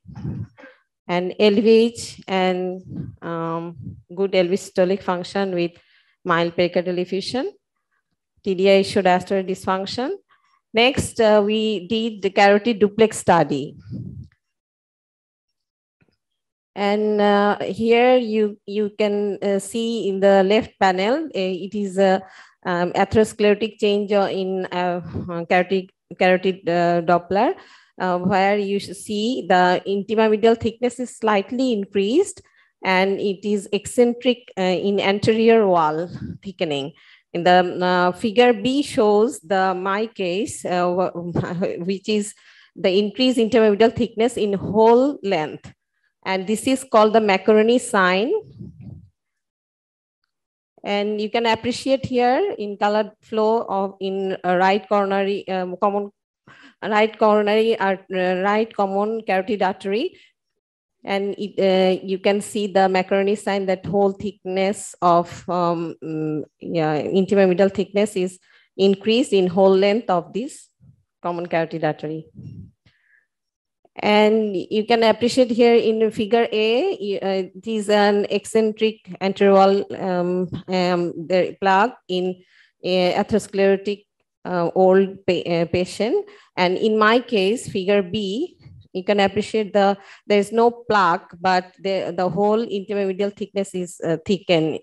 and L V H, and um, good L V systolic function with mild pericardial effusion. T D I showed diastolic dysfunction. Next, uh, we did the carotid duplex study. And uh, here you, you can uh, see in the left panel, uh, it is a um, atherosclerotic change in uh, carotid, carotid uh, Doppler, uh, where you see the intima medial thickness is slightly increased, and it is eccentric uh, in anterior wall thickening. In the uh, figure B shows the my case, uh, which is the increased intermedial thickness in whole length. And this is called the macaroni sign. And you can appreciate here in colored flow of in right coronary, um, common, right coronary, uh, right common carotid artery. And it, uh, you can see the macaroni sign, that whole thickness of um, yeah, intima medial thickness is increased in whole length of this common carotid artery. And you can appreciate here in figure A, uh, this is an eccentric anterior um, um, plaque in uh, atherosclerotic uh, old pa uh, patient. And in my case, figure B, you can appreciate the there is no plaque, but the, the whole intermedial thickness is uh, thickened.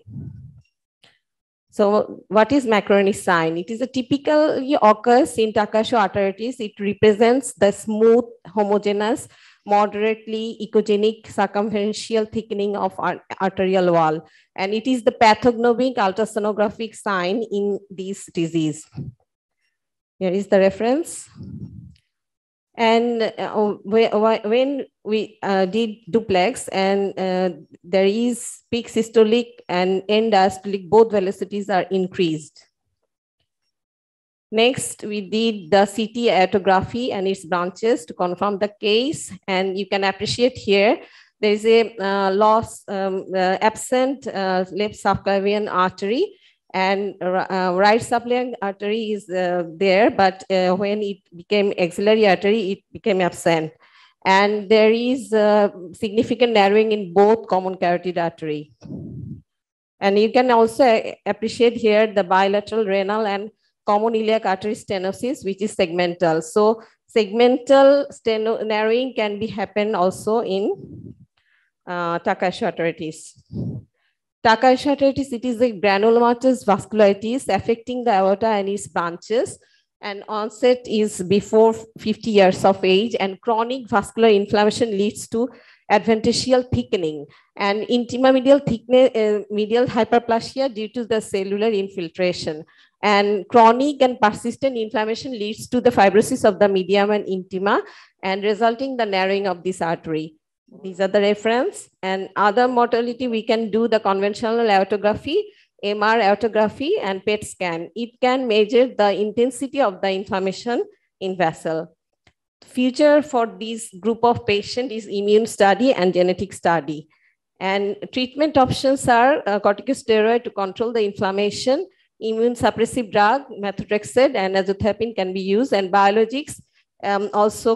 So what is macaroni sign? It is a typically occurs in Takayasu arteritis. It represents the smooth, homogeneous, moderately echogenic circumferential thickening of arterial wall. And it is the pathognomonic ultrasonographic sign in this disease. Here is the reference. And uh, when we uh, did duplex, and uh, there is peak systolic and end diastolic, both velocities are increased. Next, we did the C T aortography and its branches to confirm the case. And you can appreciate here, there is a uh, loss, um, uh, absent uh, left subclavian artery. And uh, right subclavian artery is uh, there, but uh, when it became axillary artery, it became absent. And there is uh, significant narrowing in both common carotid artery. And you can also appreciate here the bilateral renal and common iliac artery stenosis, which is segmental. So segmental steno narrowing can be happen also in uh, Takayasu arteritis. Takayasu arteritis, it is a granulomatous vasculitis affecting the aorta and its branches, and onset is before fifty years of age, and chronic vascular inflammation leads to adventitial thickening and intima-medial thickness, uh, medial hyperplasia due to the cellular infiltration. And chronic and persistent inflammation leads to the fibrosis of the medium and intima and resulting the narrowing of this artery. These are the reference. And other mortality, we can do the conventional aortography, M R aortography, and P E T scan. It can measure the intensity of the inflammation in vessel. Future for this group of patient is immune study and genetic study. And treatment options are uh, corticosteroid to control the inflammation, immune suppressive drug, methotrexate and azathioprine can be used, and biologics Um, also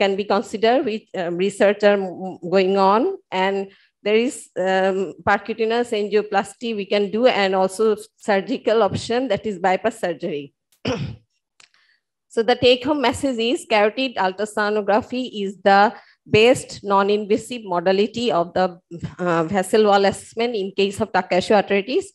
can be considered with um, research going on. And there is um, percutaneous angioplasty we can do, and also surgical option, that is bypass surgery. So the take home message is carotid ultrasonography is the best non-invasive modality of the uh, vessel wall assessment in case of Takayasu arteritis.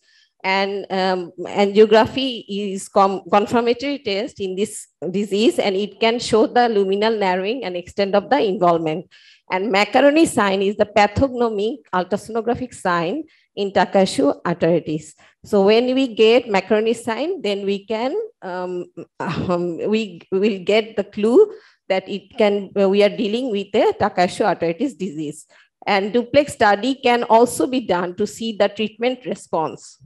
And um, angiography is confirmatory test in this disease, and it can show the luminal narrowing and extent of the involvement. And macaroni sign is the pathognomic ultrasonographic sign in Takayasu arteritis. So when we get macaroni sign, then we can um, um, we will get the clue that it can we are dealing with a Takayasu arteritis disease. And duplex study can also be done to see the treatment response.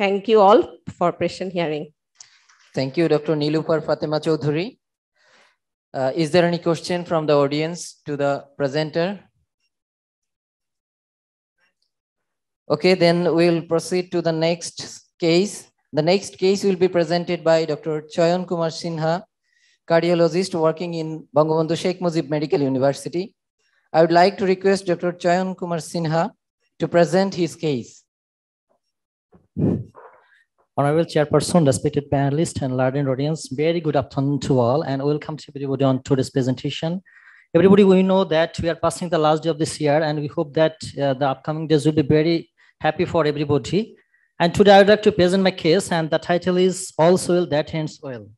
Thank you all for patient hearing. Thank you, Doctor Nilufar Fatema Chowdhury. Uh, is there any question from the audience to the presenter? Okay, then we'll proceed to the next case. The next case will be presented by Doctor Chayan Kumar Singha, cardiologist working in Bangabandhu Sheikh Mujib Medical University. I would like to request Doctor Chayan Kumar Singha to present his case. Honorable Chairperson, respected panelists and learned audience, very good afternoon to all, and welcome to everybody on today's presentation. Everybody, we know that we are passing the last day of this year, and we hope that uh, the upcoming days will be very happy for everybody. And today I would like to present my case, and the title is All Soil That Ends Well.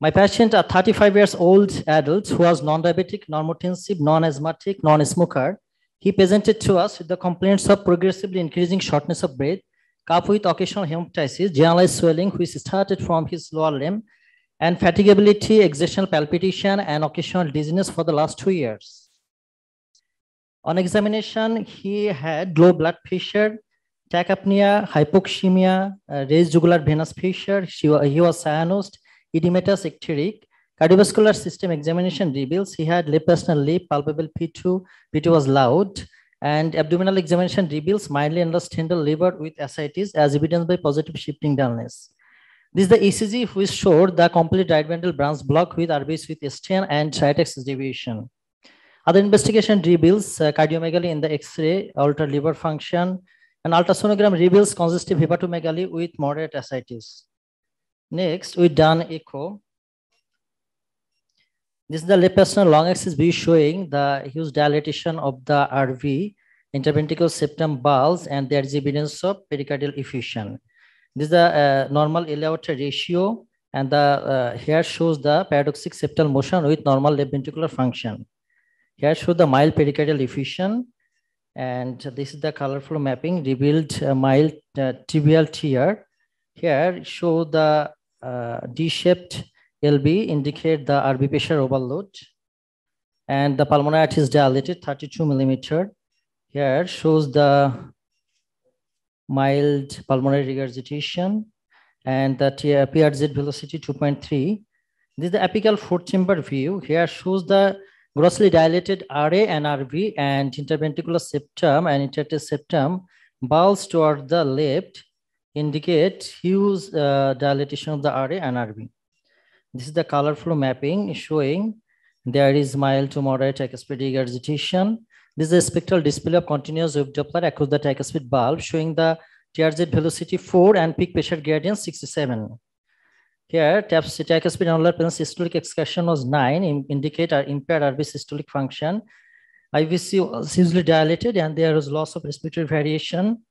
My patient, a thirty-five years old adult who was non-diabetic, non-hypertensive, non-asthmatic, non-smoker. He presented to us with the complaints of progressively increasing shortness of breath, coupled with occasional hemoptysis, generalized swelling, which started from his lower limb, and fatigability, exertional palpitation, and occasional dizziness for the last two years. On examination, he had low blood pressure, tachypnea, hypoxemia, uh, raised jugular venous pressure. She, he was cyanosed, edematous ecteric. Cardiovascular system examination reveals he had left pleural leak, palpable P two. P two was loud, and abdominal examination reveals mildly enlarged tender liver with ascites, as evidenced by positive shifting dullness. This is the E C G which showed the complete right ventral branch block with R B C with stent and sciatic deviation. Other investigation reveals uh, cardiomegaly in the X-ray, altered liver function, and ultrasonogram reveals congestive hepatomegaly with moderate ascites. Next, we done echo. This is the left posternal long axis view showing the huge dilatation of the R V, interventricular septum bulge, and the exhibition of pericardial effusion. This is the uh, normal ileoaortic ratio, and the uh, here shows the paradoxic septal motion with normal left ventricular function. Here shows the mild pericardial effusion, and this is the colorful mapping revealed uh, mild uh, tibial tear. Here show the uh, D-shaped L B indicate the R V pressure overload, and the pulmonary artery is dilated thirty-two millimeter. Here shows the mild pulmonary regurgitation and the P R Z velocity two point three. This is the apical four chamber view. Here shows the grossly dilated R A and R V and interventricular septum and intertest septum bulge toward the left indicate huge uh, dilatation of the R A and R V. This is the color flow mapping showing there is mild to moderate tricuspid regurgitation. This is a spectral display of continuous wave Doppler across the tricuspid bulb showing the T R Z velocity four and peak pressure gradient sixty-seven. Here, tricuspid annular presence systolic excursion was nine, in, indicate our impaired R V systolic function. I V C was hugely dilated and there was loss of respiratory variation.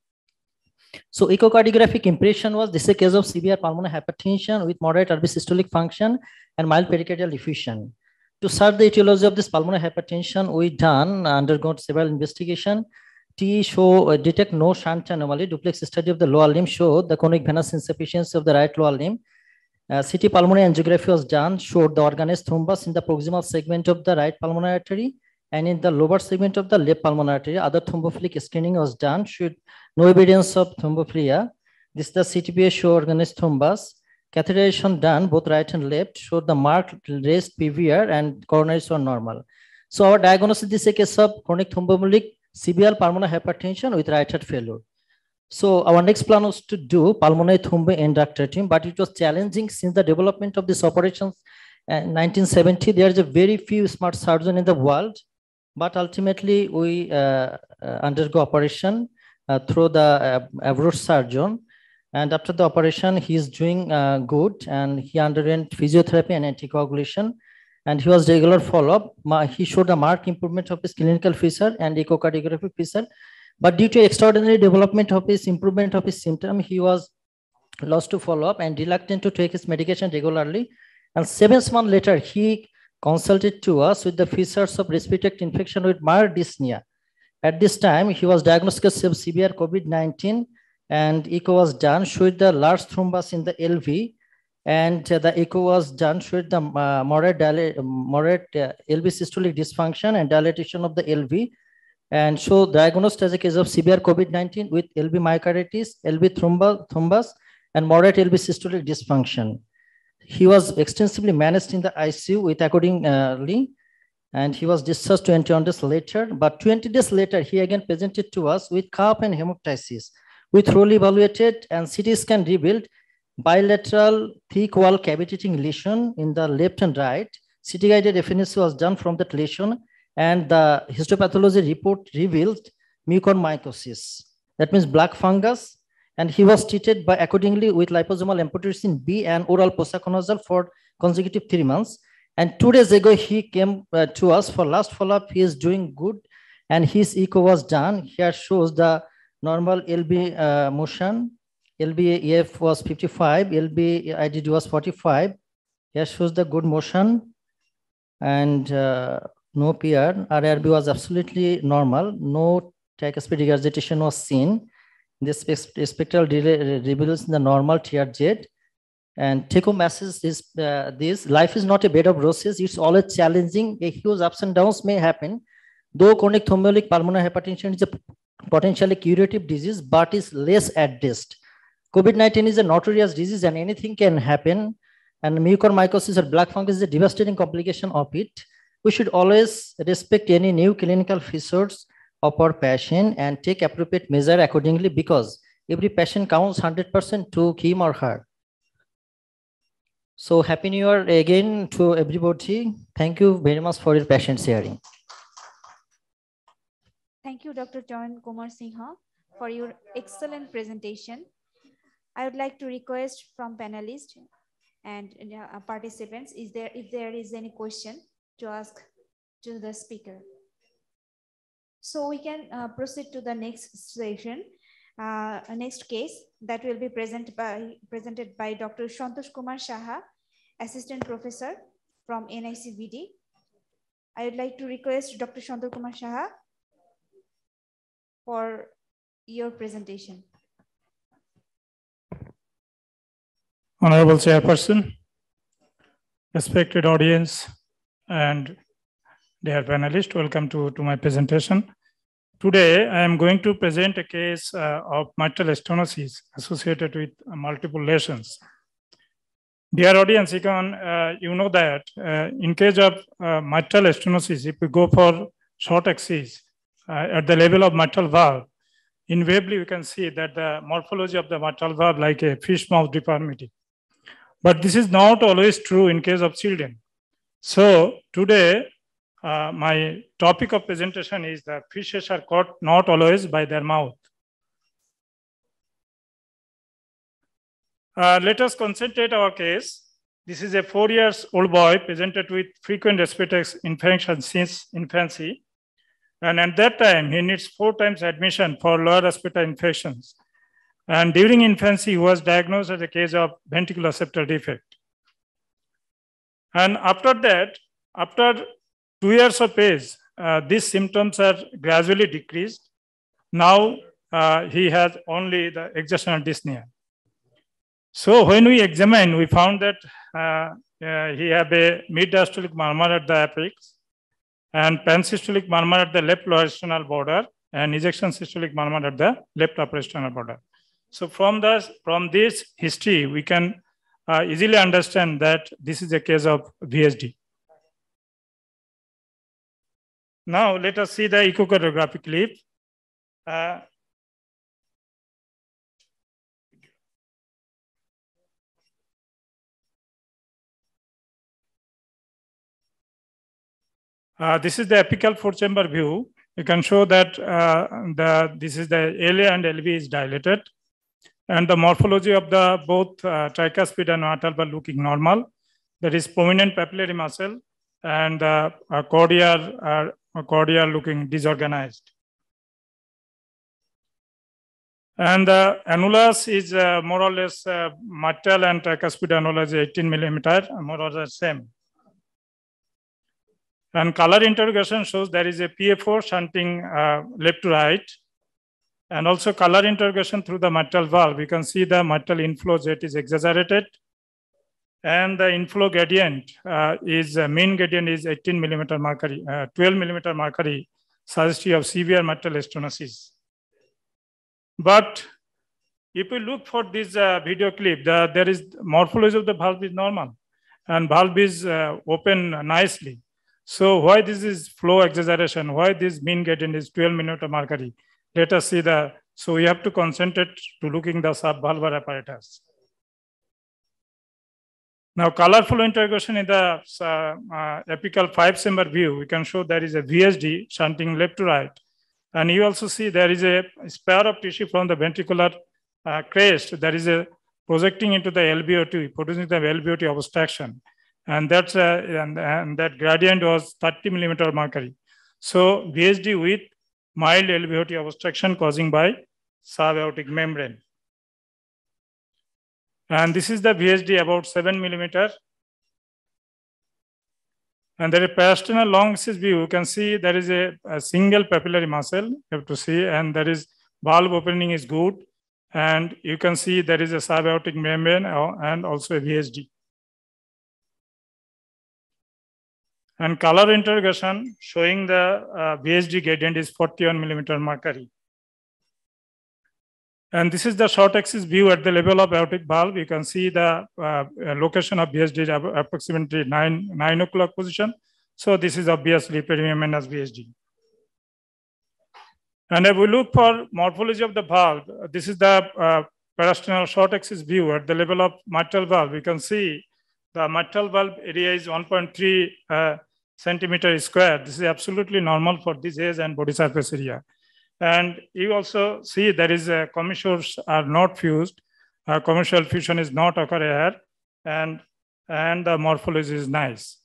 So echocardiographic impression was this is a case of severe pulmonary hypertension with moderate R V systolic function and mild pericardial effusion. To search the etiology of this pulmonary hypertension, we done undergone several investigation. T show uh, detect no shunt anomaly. Duplex study of the lower limb showed the conic venous insufficiency of the right lower limb. Uh, C T pulmonary angiography was done, showed the organelle thrombus in the proximal segment of the right pulmonary artery and in the lower segment of the left pulmonary artery. Other thrombophilic screening was done, showed no evidence of thrombophilia. This is the C T P A show organelle thrombus. Catheterization done, both right and left, showed the marked raised P V R and coronaries were normal. So our diagnosis is a case of chronic thromboembolic severe pulmonary hypertension with right heart failure. So our next plan was to do pulmonary thromboendarterectomy, but it was challenging since the development of this operation in nineteen seventy. There is a very few smart surgeons in the world, but ultimately we uh, undergo operation uh, through the uh, average surgeon. And after the operation, he is doing uh, good, and he underwent physiotherapy and anticoagulation, and he was regular follow-up. He showed a marked improvement of his clinical feature and echocardiographic feature. But due to extraordinary development of his improvement of his symptom, he was lost to follow-up and reluctant to take his medication regularly. And seven months later, he consulted to us with the features of respiratory infection with mild dyspnea. At this time, he was diagnosed with severe COVID nineteen, and echo was done, showed the large thrombus in the L V, and uh, the echo was done, showed the uh, moderate, dilate, moderate uh, L V systolic dysfunction and dilatation of the L V, and so diagnosed as a case of severe COVID nineteen with L V myocarditis, L V thrombus, thrombus, and moderate L V systolic dysfunction. He was extensively managed in the I C U with accordingly, and he was discharged twenty days later, but twenty days later, he again presented to us with cough and hemoptysis. We thoroughly evaluated and C T scan revealed bilateral thick wall cavitating lesion in the left and right. C T guided F N S was done from that lesion, and the histopathology report revealed mucormycosis. That means black fungus, and he was treated by accordingly with liposomal amphotericin B and oral posaconazole for consecutive three months. And two days ago, he came uh, to us for last follow-up. He is doing good, and his echo was done. Here shows the normal L B uh, motion, L B E F was fifty-five, L B I D D was forty-five. Here shows the good motion and uh, no P R. R R B was absolutely normal. No tricuspid regurgitation was seen. This spectral delay reveals the normal T R Z. And take home message is uh, this: life is not a bed of roses. It's always challenging. A huge ups and downs may happen. Though chronic thromboembolic pulmonary hypertension is a potentially curative disease, but is less addressed. COVID nineteen is a notorious disease and anything can happen. And mucormycosis or black fungus is a devastating complication of it. We should always respect any new clinical features of our patient and take appropriate measure accordingly, because every patient counts one hundred percent to him or her. So happy new year again to everybody. Thank you very much for your patient sharing. Thank you, Doctor Chayan Kumar Singha, for your excellent presentation. I would like to request from panelists and uh, participants, is there, if there is any question to ask to the speaker. So we can uh, proceed to the next session. Uh, next case that will be present by, presented by Doctor Santosh Kumar Saha, Assistant Professor from N I C V D. I would like to request Doctor Santosh Kumar Saha for your presentation. Honorable Chairperson, respected audience, and dear panelists, welcome to, to my presentation. Today, I am going to present a case uh, of mitral stenosis associated with uh, multiple lesions. Dear audience, you, can, uh, you know that uh, in case of uh, mitral stenosis, if we go for short axis uh, at the level of mitral valve, invariably we can see that the morphology of the mitral valve like a fish mouth deformity. But this is not always true in case of children. So today, Uh, my topic of presentation is that fishes are caught not always by their mouth. Uh, let us concentrate our case. This is a four years old boy presented with frequent respiratory infection since infancy. And at that time, he needs four times admission for lower respiratory infections. And during infancy, he was diagnosed as a case of ventricular septal defect. And after that, after two years of age, uh, these symptoms are gradually decreased. Now uh, he has only the exertional dyspnea. So when we examined, we found that uh, uh, he had a mid-diastolic murmur at the apex and pansystolic murmur at the left lower sternal border and ejection systolic murmur at the left upper sternal border. So from, the, from this history, we can uh, easily understand that this is a case of V S D. Now, let us see the echocardiographic clip. Uh, uh, this is the apical four-chamber view. You can show that uh, the, this is the L A and L V is dilated. And the morphology of the both uh, tricuspid and aorta are looking normal. There is prominent papillary muscle and uh, cordia are cordia looking disorganized. And the uh, annulus is uh, more or less uh, mitral and tricuspid annulus eighteen millimeter, more or less same. And color interrogation shows there is a P A four shunting uh, left to right. And also color interrogation through the mitral valve. We can see the mitral inflow jet is exaggerated. And the inflow gradient uh, is, uh, mean gradient is eighteen millimeter mercury, uh, twelve millimeter mercury, suggestive of severe mitral stenosis. But if we look for this uh, video clip, the, there is morphology of the valve is normal and valve is uh, open nicely. So why this is flow exaggeration? Why this mean gradient is twelve millimeter mercury? Let us see the, so we have to concentrate to looking the subvalvular apparatus. Now, color flow interrogation in the uh, uh, apical five-chamber view, we can show there is a V S D shunting left to right. And you also see there is a spare of tissue from the ventricular uh, crest that is a projecting into the L V O two, producing the L V O two obstruction. And, that's, uh, and, and that gradient was thirty millimeter mercury. So, V S D with mild L V O two obstruction causing by subaortic membrane. And this is the V S D about seven millimeter. And there is peristernal long axis view. You can see there is a, a single papillary muscle, you have to see, and there is valve opening is good. And you can see there is a subaortic membrane and also a V S D. And color interrogation showing the uh, V S D gradient is forty-one millimeter mercury. And this is the short axis view at the level of aortic valve. You can see the uh, location of V S D is approximately nine, nine o'clock position. So this is obviously perimembranous V S D. And if we look for morphology of the valve, this is the uh, peristernal short axis view at the level of mitral valve. We can see the mitral valve area is one point three uh, centimeter square. This is absolutely normal for this age and body surface area. And you also see there is a commissures are not fused. Uh, commercial fusion is not occur here, and, and the morphology is nice.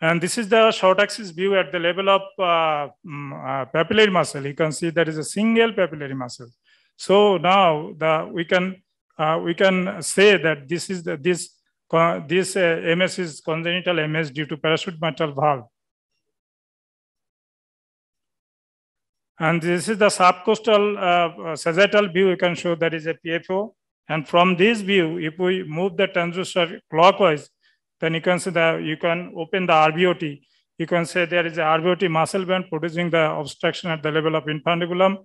And this is the short axis view at the level of uh, papillary muscle. You can see there is a single papillary muscle. So now the, we, can, uh, we can say that this, is the, this, uh, this uh, M S is congenital M S due to parachute mitral valve. And this is the subcostal uh, sagittal view. You can show there is a P F O. And from this view, if we move the transducer clockwise, then you can see that you can open the R V O T. You can say there is a R V O T muscle band producing the obstruction at the level of infundibulum,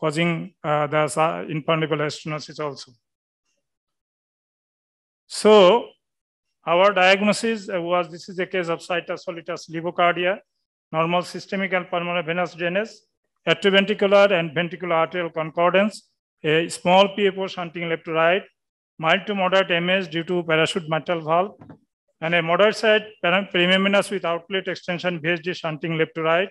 causing uh, the infundibular stenosis also. So our diagnosis was, this is a case of situs solitus levocardia, normal systemic and pulmonary venous drainage, atrioventricular and ventricular arterial concordance, a small P F O shunting left to right, mild to moderate M S due to parachute mitral valve, and a moderate side peri-membranous with outlet extension V S D shunting left to right,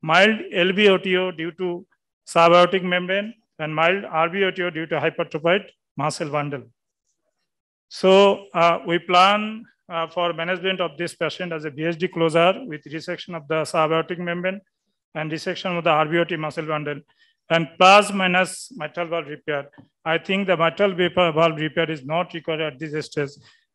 mild L V O T O due to subaortic membrane, and mild R V O T O due to hypertrophied muscle bundle. So uh, we plan uh, for management of this patient as a V S D closure with resection of the subaortic membrane and resection of the R V O T muscle bundle, and plus minus mitral valve repair. I think the mitral valve repair is not required at this stage,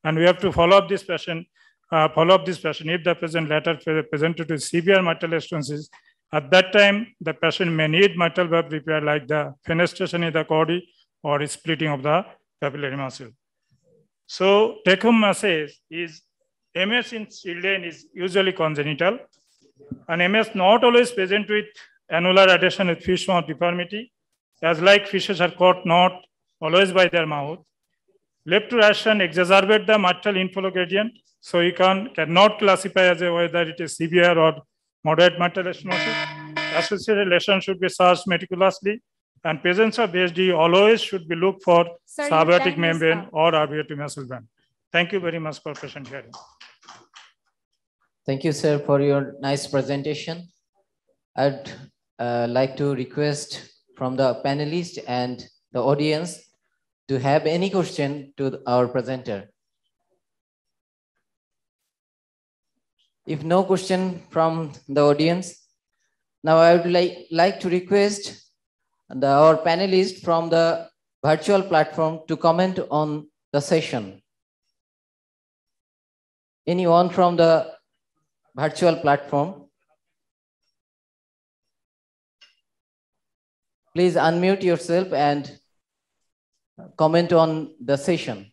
and we have to follow up this patient. Uh, follow up this patient if the patient later presented to severe mitral stenosis. At that time, the patient may need mitral valve repair, like the fenestration in the chordae or splitting of the papillary muscle. So take-home message is M S in children is usually congenital. And M S not always present with annular adhesion with fish mouth deformity, as like fishes are caught not always by their mouth. Left to right shunt exacerbate the mitral inflow gradient, so you can cannot classify as a, whether it is severe or moderate mitral stenosis. Associated lesions should be searched meticulously, and presence of V S D always should be looked for subaortic membrane or R V O T muscle band. Thank you very much for patient hearing. Thank you, sir, for your nice presentation. I'd uh, like to request from the panelists and the audience to have any question to our presenter. If no question from the audience, now I would like, like to request the, our panelists from the virtual platform to comment on the session. Anyone from the virtual platform? Please unmute yourself and comment on the session.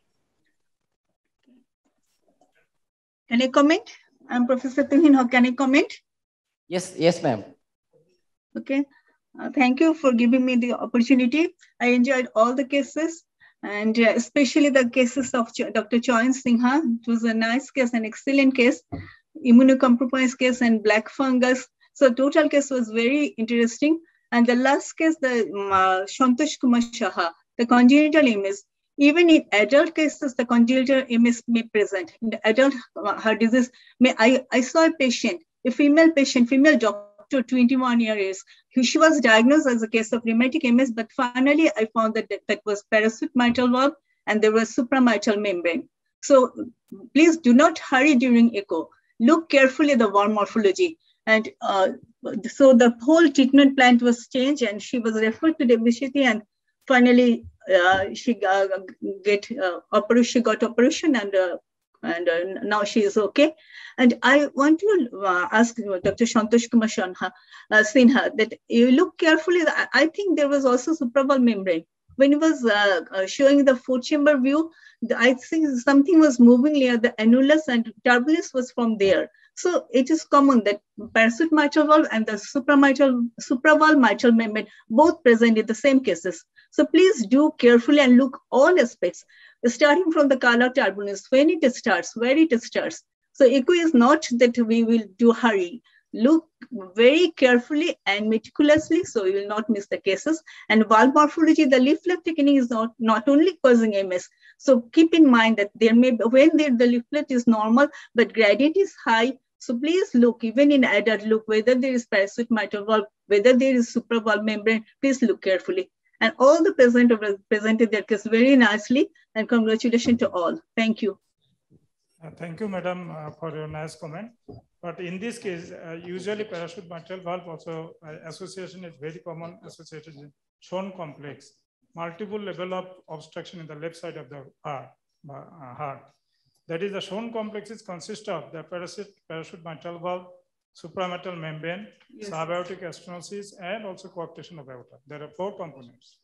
Can I comment? I'm Professor Tinhinho. Can I comment? Yes, yes, ma'am. Okay. Uh, thank you for giving me the opportunity. I enjoyed all the cases, and uh, especially the cases of Doctor Chayan Singha. It was a nice case, an excellent case. Immunocompromised case and black fungus. So total case was very interesting. And the last case, the uh, Santosh Kumar Saha, the congenital M S. Even in adult cases, the congenital M S may present. In the adult uh, heart disease, may, I, I saw a patient, a female patient, female doctor, twenty-one years. She was diagnosed as a case of rheumatic M S, but finally I found that that, that was parachute mitral valve and there was supramitral membrane. So please do not hurry during echo. Look carefully at the valve morphology. And uh, so the whole treatment plan was changed, and she was referred to Devishiti, and finally uh, she uh, get uh, operation, she got operation, and uh, and uh, now she is okay. And I want to uh, ask Doctor Santosh Kumar Shanha, uh, Sinha, that you look carefully. I think there was also supraval membrane. When it was uh, uh, showing the four chamber view, the, I think something was moving near the annulus, and turbulence was from there. So it is common that parachute mitral valve and the supramitral, supraval mitral membrane both present in the same cases. So please do carefully and look all aspects, starting from the color turbulence, when it starts, where it starts. So echo is not that we will do hurry. Look very carefully and meticulously, so you will not miss the cases. And valve morphology, the leaflet thickening is not, not only causing M S. So keep in mind that there may be, when the, the leaflet is normal, but gradient is high, so please look, even in adult, look whether there is parasuit mitral valve, whether there is supravalve membrane, please look carefully. And all the presenters presented their case very nicely, and congratulations to all. Thank you. Thank you, madam, uh, for your nice comment. But in this case, uh, usually parachute mitral valve also uh, association is very common associated with Schwann complex, multiple level of obstruction in the left side of the heart. Uh, heart. That is, the Schwann complexes consist of the parachute, parachute mitral valve, supramitral membrane, yes, subaortic stenosis, and also coarctation of aorta. There are four components.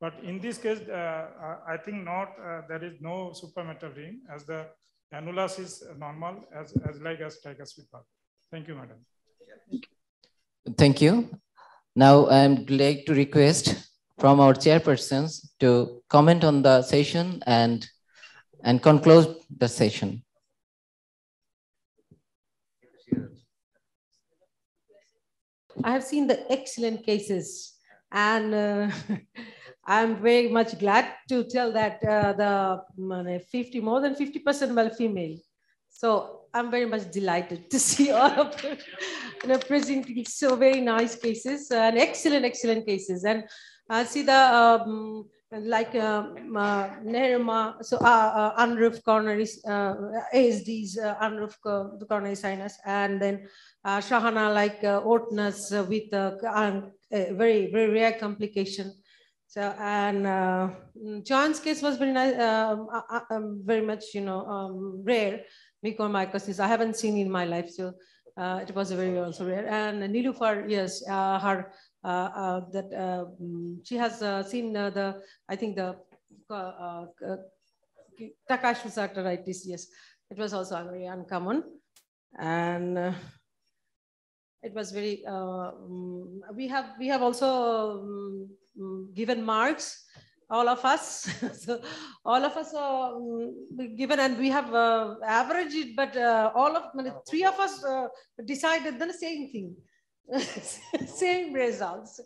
But in this case, uh, I think not, uh, there is no supramitral ring, as the annulus is normal, as, as like as Takayasu. Thank you, madam. Thank you. Now I would like to request from our chairpersons to comment on the session and, and conclude the session. I have seen the excellent cases, and uh, I'm very much glad to tell that uh, the fifty, more than fifty percent were female. So I'm very much delighted to see all of them you know, presenting so very nice cases and excellent, excellent cases. And I see the um, like uh, uh, Naharuma, so uh, uh, unroofed coronary, uh, A S Ds, uh, unroofed coronary sinus, and then uh, Shahana like uh, Ortner's uh, with uh, uh, very, very rare complication. So, and uh, John's case was very nice, uh, uh, uh, very much, you know, um, rare, mucormycosis. I haven't seen in my life, so uh, it was very also rare. And Nilufar, yes, uh, her, uh, uh, that uh, she has uh, seen uh, the, I think the uh, uh, Takayasu arteritis, yes. It was also very uncommon. And uh, it was very, uh, we have, we have also, um, given marks, all of us, so all of us are given, and we have uh, averaged it, but uh, all of, three of us uh, decided the same thing, same results.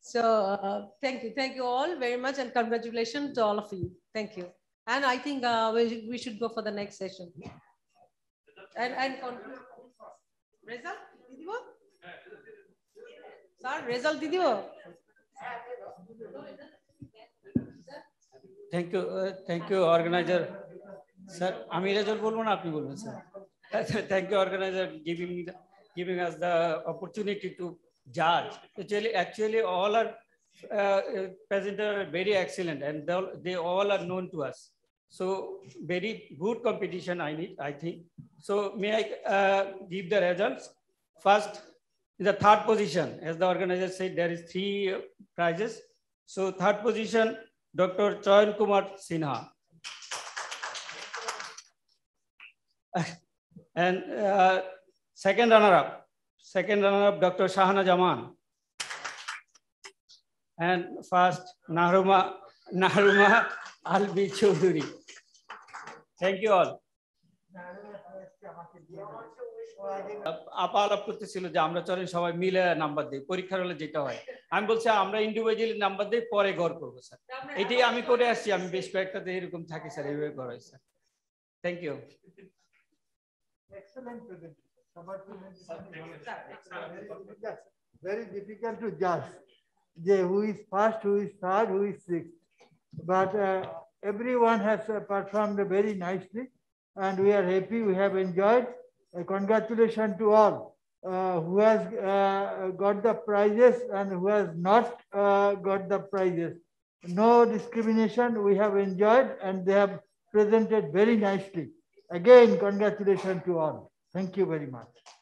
So uh, thank you, thank you all very much, and congratulations to all of you. Thank you. And I think uh, we, we should go for the next session. And, and result, sir, result did you? Thank you, uh, thank you, organizer. Sir, Ami Rajal bolbo na apni bolben sir. Thank you, organizer, giving me the, giving us the opportunity to judge. Actually, actually, all our uh, presenters are very excellent, and they all, they all are known to us. So very good competition. I need, I think. So may I uh, give the results first? In the third position, as the organizer said, there is three uh, prizes. So third position, Doctor Chayan Kumar Singha. And uh, second runner-up, second runner-up, Doctor Shahana Zaman. And first, Naharuma, Naharuma Alve Hyder Chowdhury. Thank you all. আপালাপ করতেছিল যে আমরা চলে সবাই মিলে number দেই পরীক্ষার হলে যেটা হয় আমি বলছি আমরা ইন্ডিভিজুয়ালি নাম্বার দেই পরে গড় করব স্যার এটাই আমি করে আসছি আমি বেশ কয়েকটাতে এরকম থাকি স্যার এইভাবে করা হয় sir thank you excellent presentation সবার জন্য ভেরি ডিফিকাল্ট টু জাজ যে who is first who is third who is six but everyone has performed very nicely and we are happy we have enjoyed Uh, congratulations to all uh, who has uh, got the prizes and who has not uh, got the prizes. No discrimination, we have enjoyed, and they have presented very nicely. Again, congratulations to all. Thank you very much.